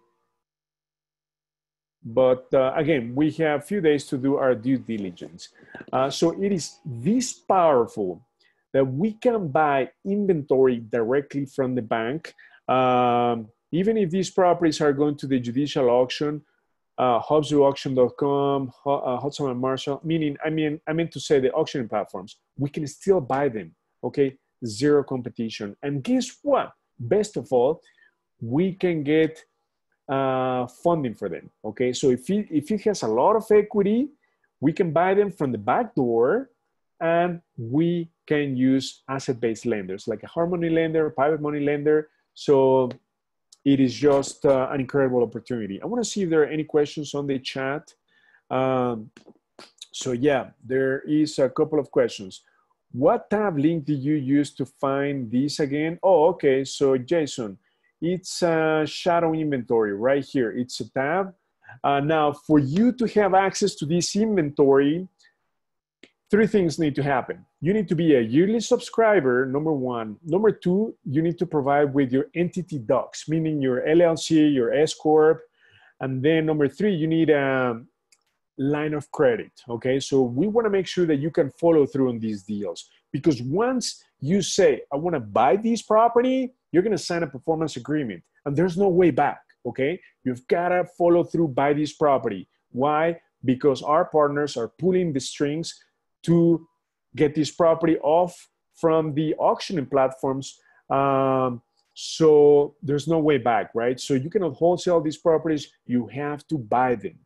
But again, we have a few days to do our due diligence. So it is this powerful that we can buy inventory directly from the bank. Even if these properties are going to the judicial auction, Hubzu, Auction.com, Hudson and Marshall, I meant to say the auctioning platforms, we can still buy them, okay? Zero competition. And guess what? Best of all, we can get funding for them, okay? So if it has a lot of equity, we can buy them from the back door And we can use asset-based lenders like a Harmony Lender, private money lender. So it is just an incredible opportunity. I want to see if there are any questions on the chat. So yeah, there is a couple of questions. What tab link did you use to find this again? Oh, okay, so Jason, it's a shadow inventory right here. It's a tab. Now, for you to have access to this inventory, three things need to happen. You need to be a yearly subscriber, number one. Number two, you need to provide with your entity docs, meaning your LLC, your S-Corp. And then number three, you need a line of credit, okay? So we wanna make sure that you can follow through on these deals, because once you say, I wanna buy this property, you're gonna sign a performance agreement and there's no way back, okay? You've gotta follow through, buy this property. Why? Because our partners are pulling the strings to get this property off from the auctioning platforms. So there's no way back, right? So you cannot wholesale these properties, you have to buy them.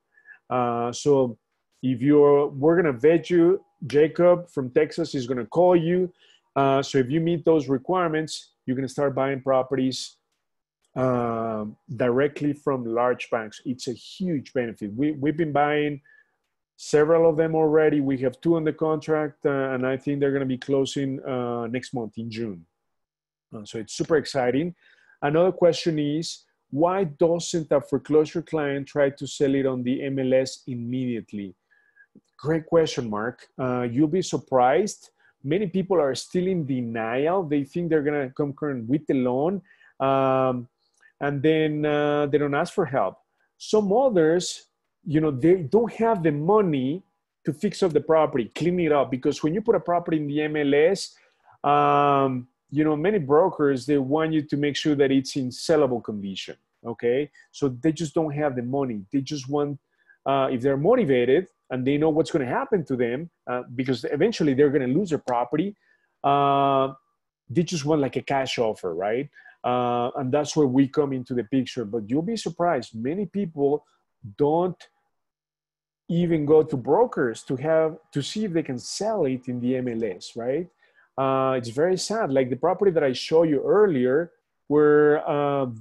So if we're gonna vet you, Jacob from Texas is gonna call you. So if you meet those requirements, you're gonna start buying properties directly from large banks. It's a huge benefit. We've been buying several of them already. We have 2 on the contract, and I think they're going to be closing next month in June. So it's super exciting. Another question is, why doesn't a foreclosure client try to sell it on the MLS immediately? Great question, Mark. You'll be surprised. Many people are still in denial. They think they're going to come current with the loan, and then they don't ask for help. Some others, you know, they don't have the money to fix up the property, clean it up. Because when you put a property in the MLS, you know, many brokers, they want you to make sure that it's in sellable condition, okay? So they just don't have the money. They just want, if they're motivated and they know what's gonna happen to them, because eventually they're gonna lose their property, they just want like a cash offer, right? And that's where we come into the picture. But you'll be surprised, many people don't even go to brokers to see if they can sell it in the MLS, right? It's very sad. Like the property that I showed you earlier, where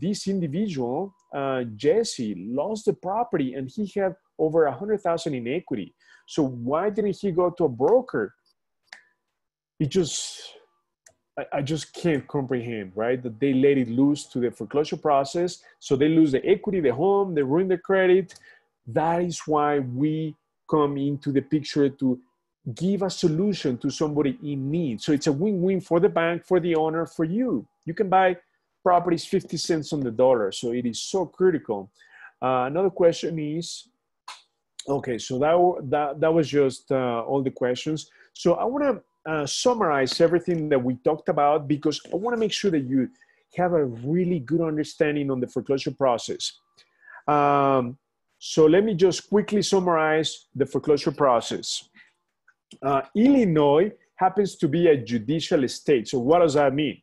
this individual, Jesse, lost the property and he had over 100,000 in equity. So why didn't he go to a broker? It just, I just can't comprehend, right? That they let it loose to the foreclosure process. So they lose the equity, the home, they ruin the credit. That is why we come into the picture to give a solution to somebody in need. So it's a win-win for the bank, for the owner, for you. You can buy properties 50 cents on the dollar. So it is so critical. Another question is, okay, so that was just all the questions. So I want to summarize everything that we talked about, because I want to make sure that you have a really good understanding on the foreclosure process. So let me just quickly summarize the foreclosure process. Illinois happens to be a judicial state. So what does that mean?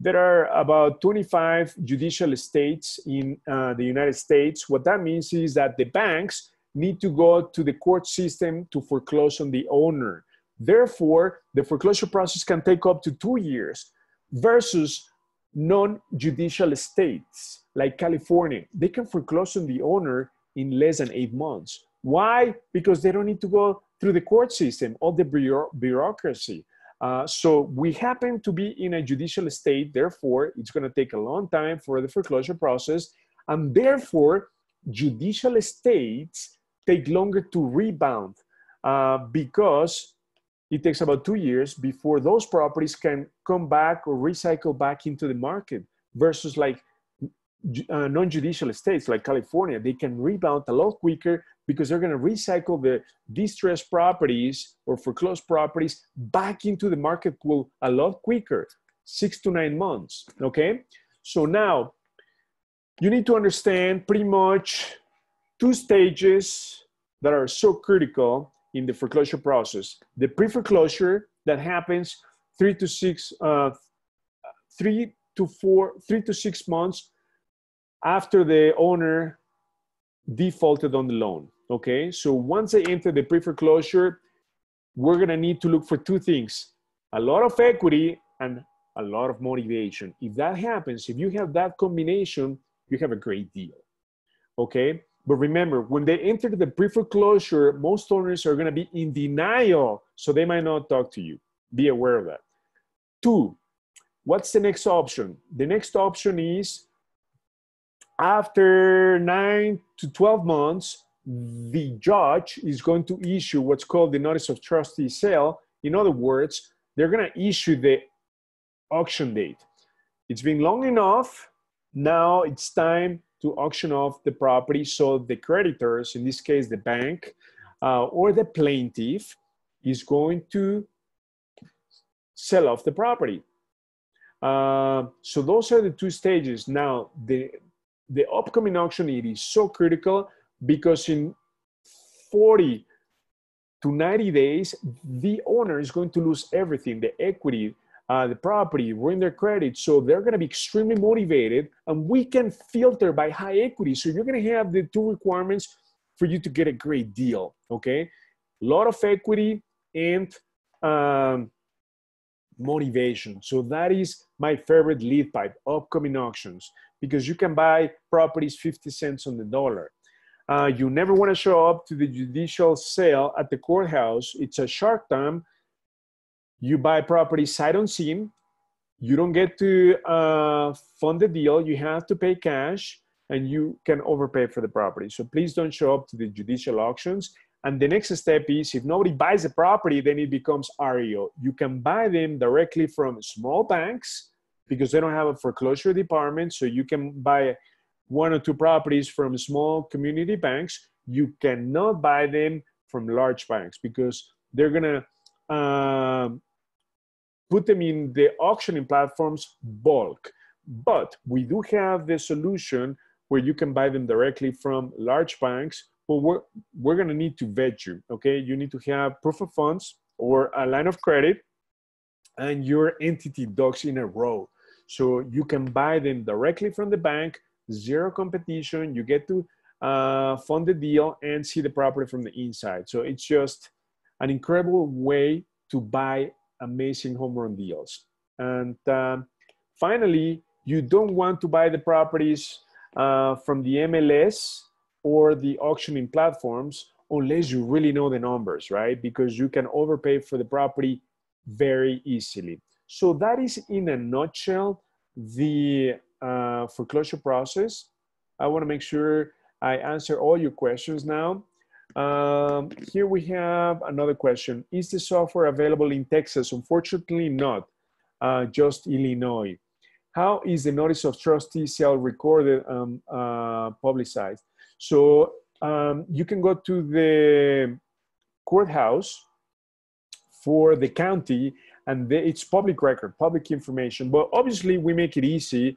There are about 25 judicial states in the United States. What that means is that the banks need to go to the court system to foreclose on the owner. Therefore, the foreclosure process can take up to 2 years versus non-judicial states like California. They can foreclose on the owner in less than 8 months. Why? Because they don't need to go through the court system or the bureaucracy. So we happen to be in a judicial state. Therefore, it's going to take a long time for the foreclosure process. And therefore, judicial states take longer to rebound because it takes about 2 years before those properties can come back or recycle back into the market versus like non-judicial states like California. They can rebound a lot quicker because they're gonna recycle the distressed properties or foreclosed properties back into the market a lot quicker, 6 to 9 months, okay? So now you need to understand pretty much 2 stages that are so critical in the foreclosure process. The pre-foreclosure that happens 3 to 6 months after the owner defaulted on the loan, okay? So once they enter the pre-foreclosure, we're going to need to look for two things: a lot of equity and a lot of motivation. If that happens, if you have that combination, you have a great deal, okay? But remember, when they enter the pre-foreclosure, most owners are going to be in denial, so they might not talk to you. Be aware of that. Two, what's the next option? The next option is after 9 to 12 months, the judge is going to issue what's called the notice of trustee sale. In other words, they're going to issue the auction date. It's been long enough. Now it's time to auction off the property, so the creditors, in this case the bank or the plaintiff, is going to sell off the property. So those are the two stages. Now the upcoming auction, it is so critical because in 40 to 90 days, the owner is going to lose everything, the equity, the property, ruin their credit. So they're going to be extremely motivated, and we can filter by high equity. So you're going to have the two requirements for you to get a great deal, okay? A lot of equity and motivation. So that is my favorite lead pipe, upcoming auctions, because you can buy properties 50 cents on the dollar. You never want to show up to the judicial sale at the courthouse. It's a shark time. You buy property sight unseen. You don't get to fund the deal. You have to pay cash, and you can overpay for the property. So please don't show up to the judicial auctions. And the next step is, if nobody buys the property, then it becomes REO. You can buy them directly from small banks because they don't have a foreclosure department. So you can buy one or two properties from small community banks. You cannot buy them from large banks because they're going to put them in the auctioning platforms bulk. But we do have the solution where you can buy them directly from large banks, but we're going to need to vet you, okay? You need to have proof of funds or a line of credit and your entity docs in a row. So you can buy them directly from the bank, zero competition. You get to fund the deal and see the property from the inside. So it's just an incredible way to buy amazing home run deals. And finally, you don't want to buy the properties from the MLS or the auctioning platforms unless you really know the numbers, right? Because you can overpay for the property very easily. So that is, in a nutshell, the foreclosure process. I want to make sure I answer all your questions now. Here we have another question. Is the software available in Texas? Unfortunately not, just Illinois. How is the notice of trustee sale recorded publicized? So you can go to the courthouse for the county, and it's public record, public information. But obviously we make it easy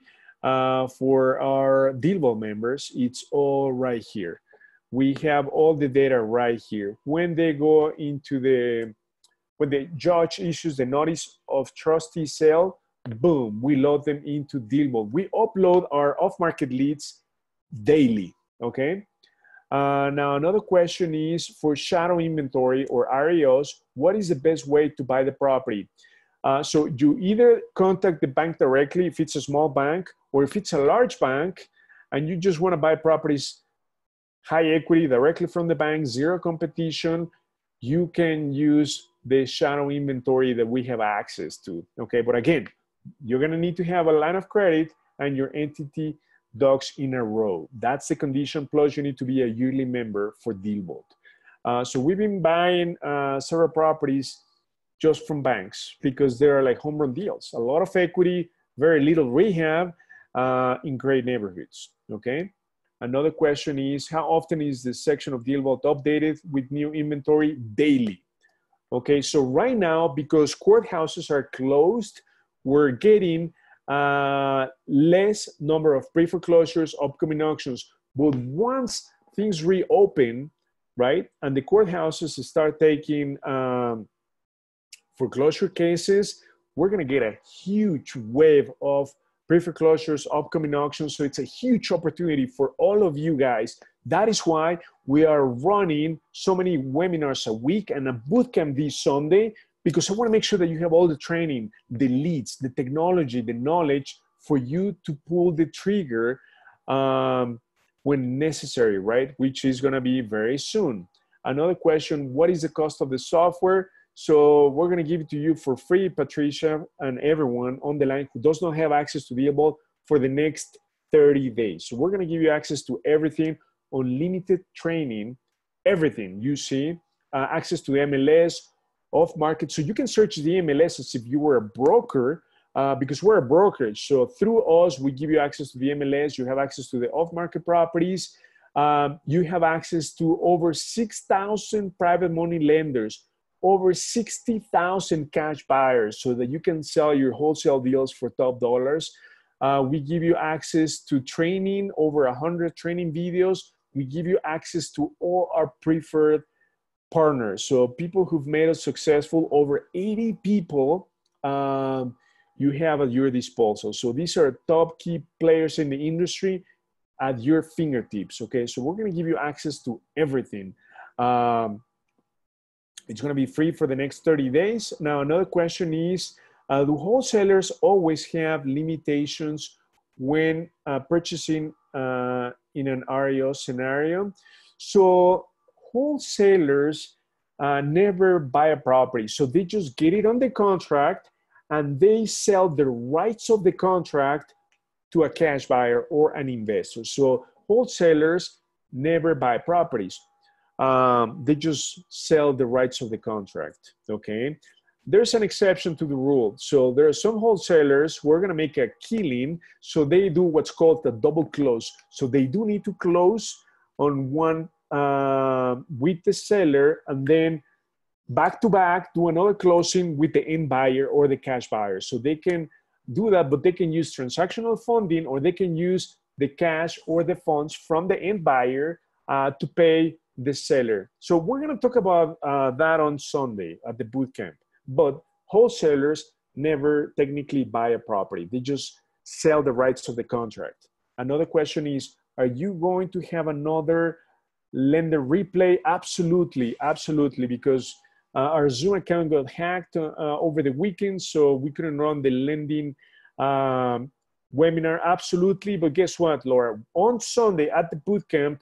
for our Dealable members. It's all right here. We have all the data right here. When they go into when the judge issues the notice of trustee sale, boom, we load them into Dealable. We upload our off-market leads daily, okay? Now, another question is, for shadow inventory or REOs, what is the best way to buy the property? So you either contact the bank directly if it's a small bank, or if it's a large bank and you just want to buy properties high equity directly from the bank, zero competition, you can use the shadow inventory that we have access to. Okay, but again, you're going to need to have a line of credit and your entity docs in a row. That's the condition. Plus, you need to be a yearly member for Dealbolt. So we've been buying several properties just from banks because they are like home run deals. A lot of equity, very little rehab in great neighborhoods, okay? Another question is, how often is this section of Dealbolt updated with new inventory? Daily. Okay, so right now, because courthouses are closed, we're getting less number of pre-foreclosures, upcoming auctions. But once things reopen, right, and the courthouses start taking foreclosure cases, we're going to get a huge wave of pre-foreclosures, upcoming auctions. So it's a huge opportunity for all of you guys. That is why we are running so many webinars a week and a bootcamp this Sunday, because I want to make sure that you have all the training, the leads, the technology, the knowledge for you to pull the trigger when necessary, right? Which is going to be very soon. Another question, what is the cost of the software? So we're going to give it to you for free, Patricia, and everyone on the line who does not have access to Dealbot for the next 30 days. So we're going to give you access to everything, unlimited training, everything you see, access to MLS, off market. So you can search the MLS as if you were a broker, because we're a brokerage. So through us, we give you access to the MLS. You have access to the off market properties. You have access to over 6,000 private money lenders, over 60,000 cash buyers, so that you can sell your wholesale deals for top dollars. We give you access to training, over 100 training videos. We give you access to all our preferred partners. So people who've made us successful, over 80 people you have at your disposal. So these are top key players in the industry at your fingertips, okay? So we're gonna give you access to everything. It's gonna be free for the next 30 days. Now, another question is, do wholesalers always have limitations when purchasing in an REO scenario? So wholesalers never buy a property. So they just get it on the contract and they sell the rights of the contract to a cash buyer or an investor. So wholesalers never buy properties. They just sell the rights of the contract, okay? There's an exception to the rule. So there are some wholesalers who are gonna make a killing, so they do what's called a double close. So they do need to close on one with the seller and then back to back do another closing with the end buyer or the cash buyer. So they can do that, but they can use transactional funding, or they can use the cash or the funds from the end buyer to pay the seller. So we're gonna talk about that on Sunday at the bootcamp. But wholesalers never technically buy a property. They just sell the rights of the contract. Another question is, are you going to have another lender replay? Absolutely, absolutely, because our Zoom account got hacked over the weekend, so we couldn't run the lending webinar, absolutely. But guess what, Laura? On Sunday at the bootcamp,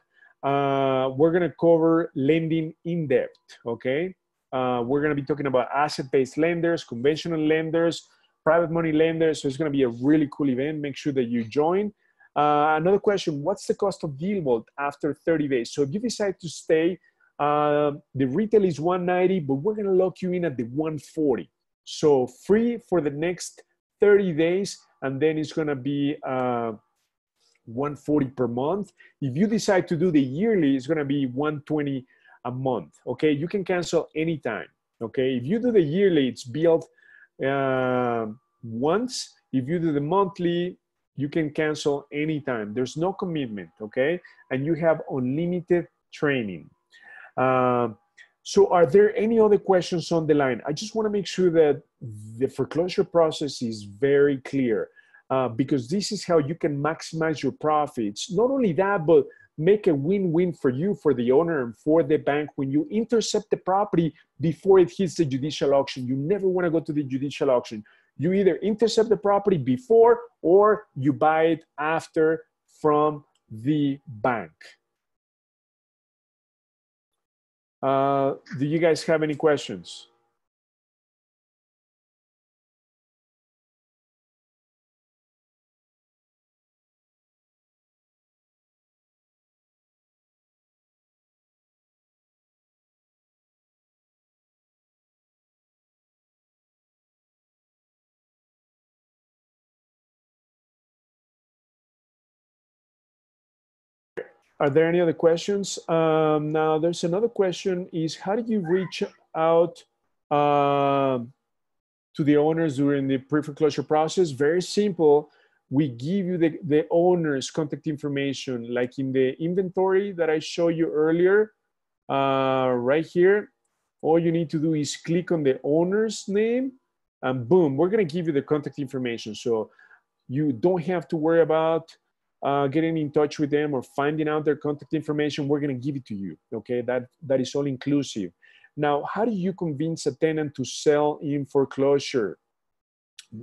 we're gonna cover lending in depth, okay? We're going to be talking about asset-based lenders, conventional lenders, private money lenders. So it's going to be a really cool event. Make sure that you join. Another question, what's the cost of Dealbot after 30 days? So if you decide to stay, the retail is $190, but we're going to lock you in at the $140. So free for the next 30 days, and then it's going to be $140 per month. If you decide to do the yearly, it's going to be $120 a month, okay? You can cancel anytime, okay? If you do the yearly, it's billed once. If you do the monthly, you can cancel anytime. There's no commitment, okay? And you have unlimited training. So are there any other questions on the line? I just wanna make sure that the foreclosure process is very clear, because this is how you can maximize your profits. Not only that, but make a win-win for you, for the owner, and for the bank. When you intercept the property before it hits the judicial auction, you never want to go to the judicial auction. You either intercept the property before, or you buy it after from the bank. Do you guys have any questions? Are there any other questions? Now, there's another question is, how do you reach out to the owners during the pre-foreclosure process? Very simple. We give you the owner's contact information, like in the inventory that I showed you earlier, right here. All you need to do is click on the owner's name and boom, we're gonna give you the contact information. So You don't have to worry about getting in touch with them or finding out their contact information. We're going to give it to you. Okay, that is all inclusive. Now, how do you convince a tenant to sell in foreclosure?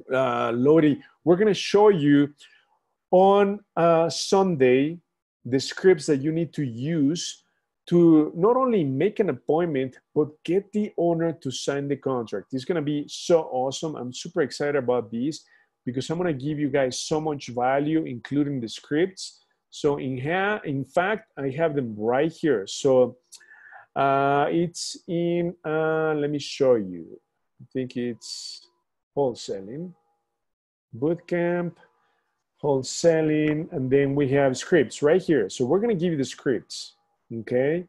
Lodi, we're going to show you on Sunday the scripts that you need to use to not only make an appointment, but get the owner to sign the contract. It's going to be so awesome. I'm super excited about this because I'm going to give you guys so much value, including the scripts. So in fact, I have them right here. So it's in, let me show you. I think it's wholesaling, bootcamp, wholesaling, and then we have scripts right here. So we're going to give you the scripts. Okay,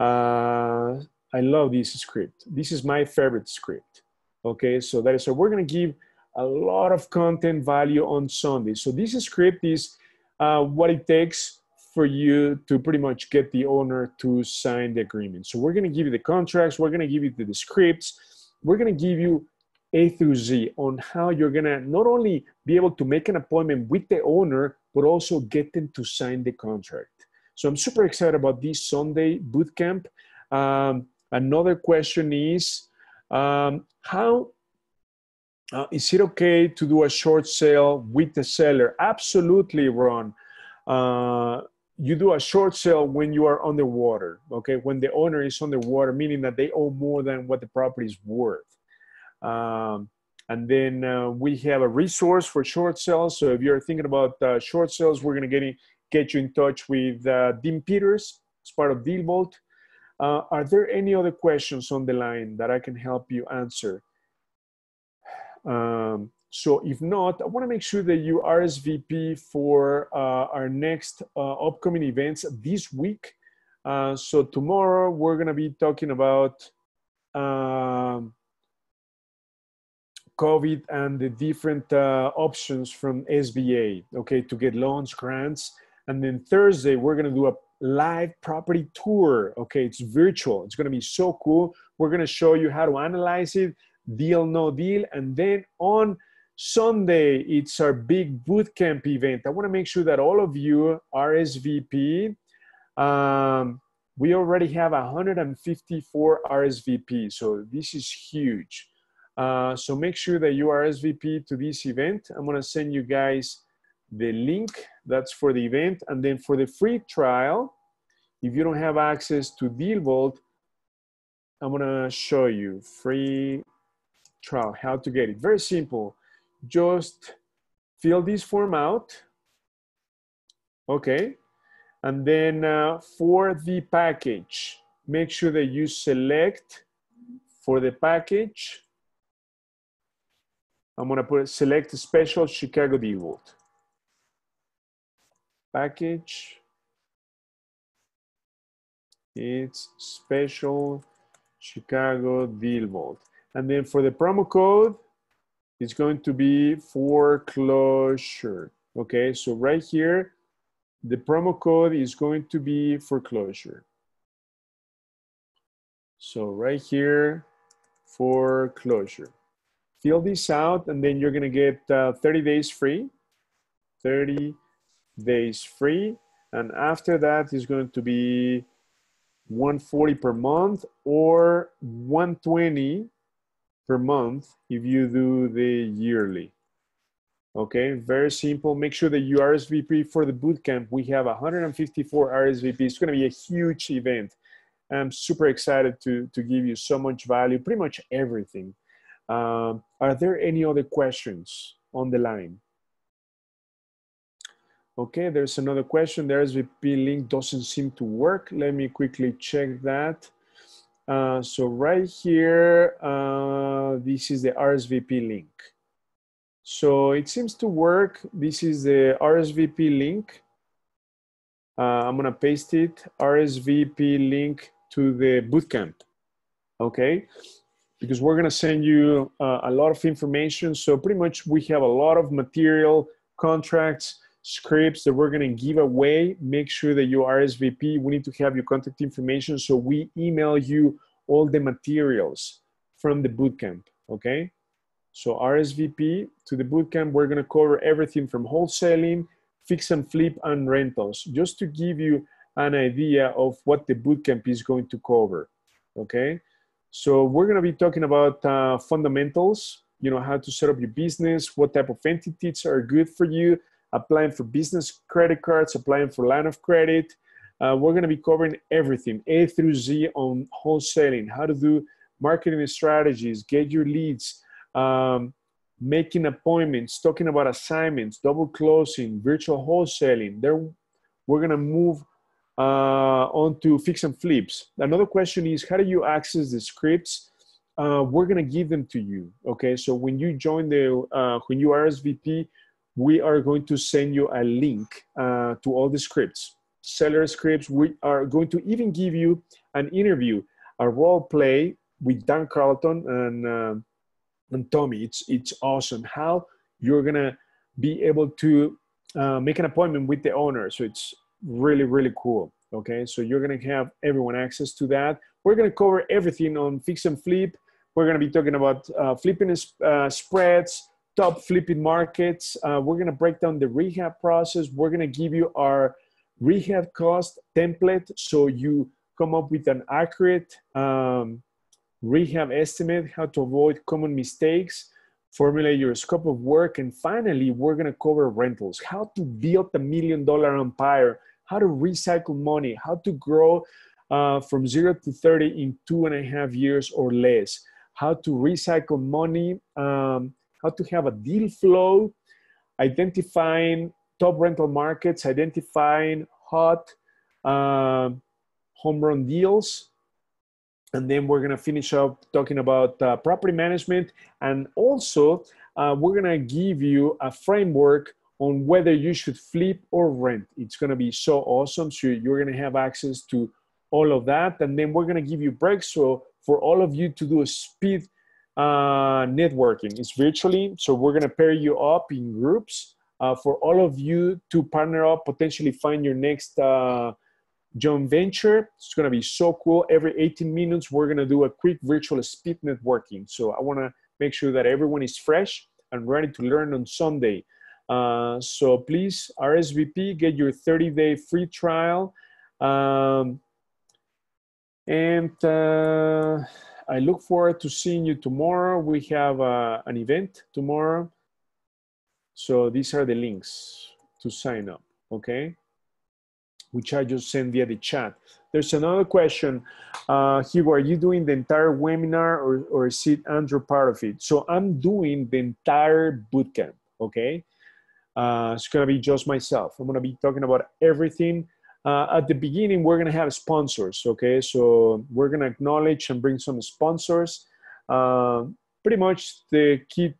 I love this script. This is my favorite script. Okay, so that is, so we're gonna give a lot of content value on Sunday. So this script is what it takes for you to pretty much get the owner to sign the agreement. So we're gonna give you the contracts, we're gonna give you the scripts, we're gonna give you A through Z on how you're gonna not only be able to make an appointment with the owner, but also get them to sign the contract. So I'm super excited about this Sunday bootcamp. Another question is, is it okay to do a short sale with the seller? Absolutely, Ron. You do a short sale when you are underwater, okay? When the owner is underwater, meaning that they owe more than what the property is worth. And then we have a resource for short sales. So if you're thinking about short sales, we're gonna get you in touch with Dean Peters, as part of Dealbolt. Are there any other questions on the line that I can help you answer? So if not, I wanna make sure that you RSVP for our next upcoming events this week. So tomorrow we're gonna be talking about COVID and the different options from SBA, okay, to get loans, grants. And then Thursday, we're going to do a live property tour. Okay, it's virtual. It's going to be so cool. We're going to show you how to analyze it, deal, no deal. And then on Sunday, it's our big bootcamp event. I want to make sure that all of you RSVP. We already have 154 RSVP, so this is huge. So make sure that you RSVP to this event. I'm going to send you guys the link. That's for the event. And then for the free trial, if you don't have access to Dealbolt, I'm going to show you free trial, how to get it. Very simple. Just fill this form out. Okay. And then for the package, make sure that you select for the package. I'm going to put select special Chicago Dealbolt. Package, it's special Chicago Dealbolt. And then for the promo code, it's going to be foreclosure. Okay, so right here, the promo code is going to be foreclosure. So right here, foreclosure. Fill this out and then you're gonna get 30 days free, 30 days free, and after that is going to be $140 per month or $120 per month if you do the yearly. Okay, very simple. Make sure that you RSVP for the bootcamp. We have 154 RSVP. It's going to be a huge event. I'm super excited to give you so much value, pretty much everything. Are there any other questions on the line? Okay, there's another question. The RSVP link doesn't seem to work. Let me quickly check that. So right here, this is the RSVP link. So it seems to work. This is the RSVP link. I'm gonna paste it, RSVP link to the bootcamp, okay? Because we're gonna send you a lot of information. So pretty much we have a lot of material, contracts, scripts that we're going to give away. Make sure that you RSVP. We need to have your contact information so we email you all the materials from the bootcamp. Okay, So RSVP to the bootcamp. We're going to cover everything from wholesaling, fix and flip, and rentals, just to give you an idea of what the bootcamp is going to cover, okay? So we're going to be talking about fundamentals, you know, how to set up your business, what type of entities are good for you, applying for business credit cards, applying for line of credit. We're going to be covering everything, A through Z on wholesaling, how to do marketing strategies, get your leads, making appointments, talking about assignments, double closing, virtual wholesaling. There, we're going to move on to fix and flips. Another question is, how do you access the scripts? We're going to give them to you, okay? So when you join the, when you RSVP, we are going to send you a link to all the scripts, seller scripts. We are going to even give you an interview, a role play with Dan Carlton and Tommy. It's awesome how you're going to be able to make an appointment with the owner. So it's really, really cool. Okay. So you're going to have everyone access to that. We're going to cover everything on fix and flip. We're going to be talking about flipping spreads, top flipping markets. We're going to break down the rehab process. We're going to give you our rehab cost template. So you come up with an accurate, rehab estimate, how to avoid common mistakes, formulate your scope of work, and finally, we're going to cover rentals, how to build $1 million empire, how to recycle money, how to grow from 0 to 30 in 2.5 years or less, how to recycle money, how to have a deal flow, identifying top rental markets, identifying hot home run deals. And then we're going to finish up talking about property management. And also, we're going to give you a framework on whether you should flip or rent. It's going to be so awesome. So you're going to have access to all of that. And then we're going to give you breaks. So for all of you to do a speed networking, it's virtually. So we're going to pair you up in groups for all of you to partner up, potentially find your next joint venture. It's going to be so cool. Every 18 minutes, we're going to do a quick virtual speed networking. So I want to make sure that everyone is fresh and ready to learn on Sunday. So please RSVP, get your 30-day free trial. I look forward to seeing you tomorrow. We have an event tomorrow. So these are the links to sign up, okay? Which I just sent via the chat. There's another question. Hugo, are you doing the entire webinar or is it Andrew part of it? So I'm doing the entire bootcamp, okay? It's gonna be just myself. I'm gonna be talking about everything. At the beginning, we're gonna have sponsors, okay? So we're gonna acknowledge and bring some sponsors. Pretty much the key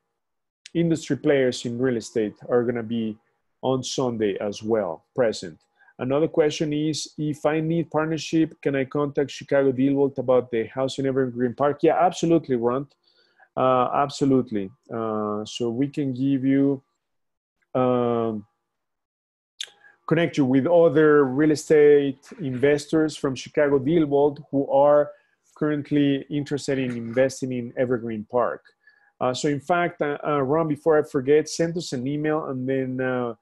industry players in real estate are gonna be on Sunday as well, present. Another question is, if I need partnership, can I contact Chicago Deal Vault about the house in Evergreen Park? Yeah, absolutely, Ron. Absolutely. So we can give you, connect you with other real estate investors from Chicago Deal Vault who are currently interested in investing in Evergreen Park. So in fact, Ron, before I forget, send us an email and then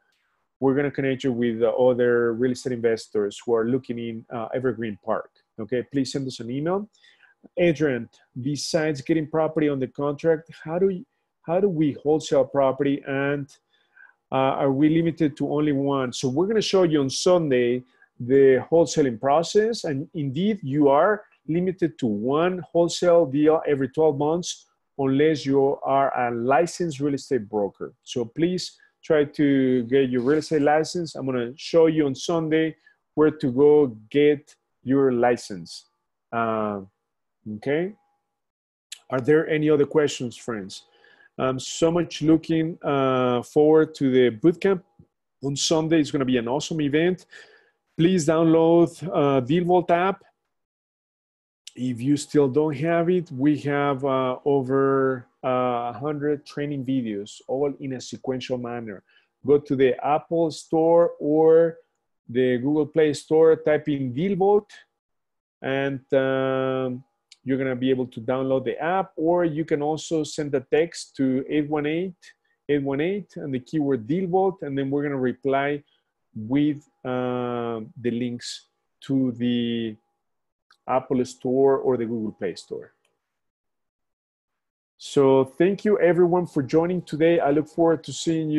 we're going to connect you with other real estate investors who are looking in Evergreen Park. Okay, please send us an email. Adrian, besides getting property on the contract, how do we wholesale property and are we limited to only one? So we're going to show you on Sunday the wholesaling process, and indeed you are limited to one wholesale deal every 12 months unless you are a licensed real estate broker. So please try to get your real estate license. I'm going to show you on Sunday where to go get your license. Okay. Are there any other questions, friends? I'm so much looking forward to the bootcamp on Sunday. It's going to be an awesome event. Please download Deal Vault app. If you still don't have it, we have over 100 training videos, all in a sequential manner. Go to the Apple Store or the Google Play Store, type in Deal Vault, and you're going to be able to download the app, or you can also send a text to 818-818 and the keyword DealVault, and then we're going to reply with the links to the Apple Store or the Google Play Store. So thank you everyone for joining today. I look forward to seeing you.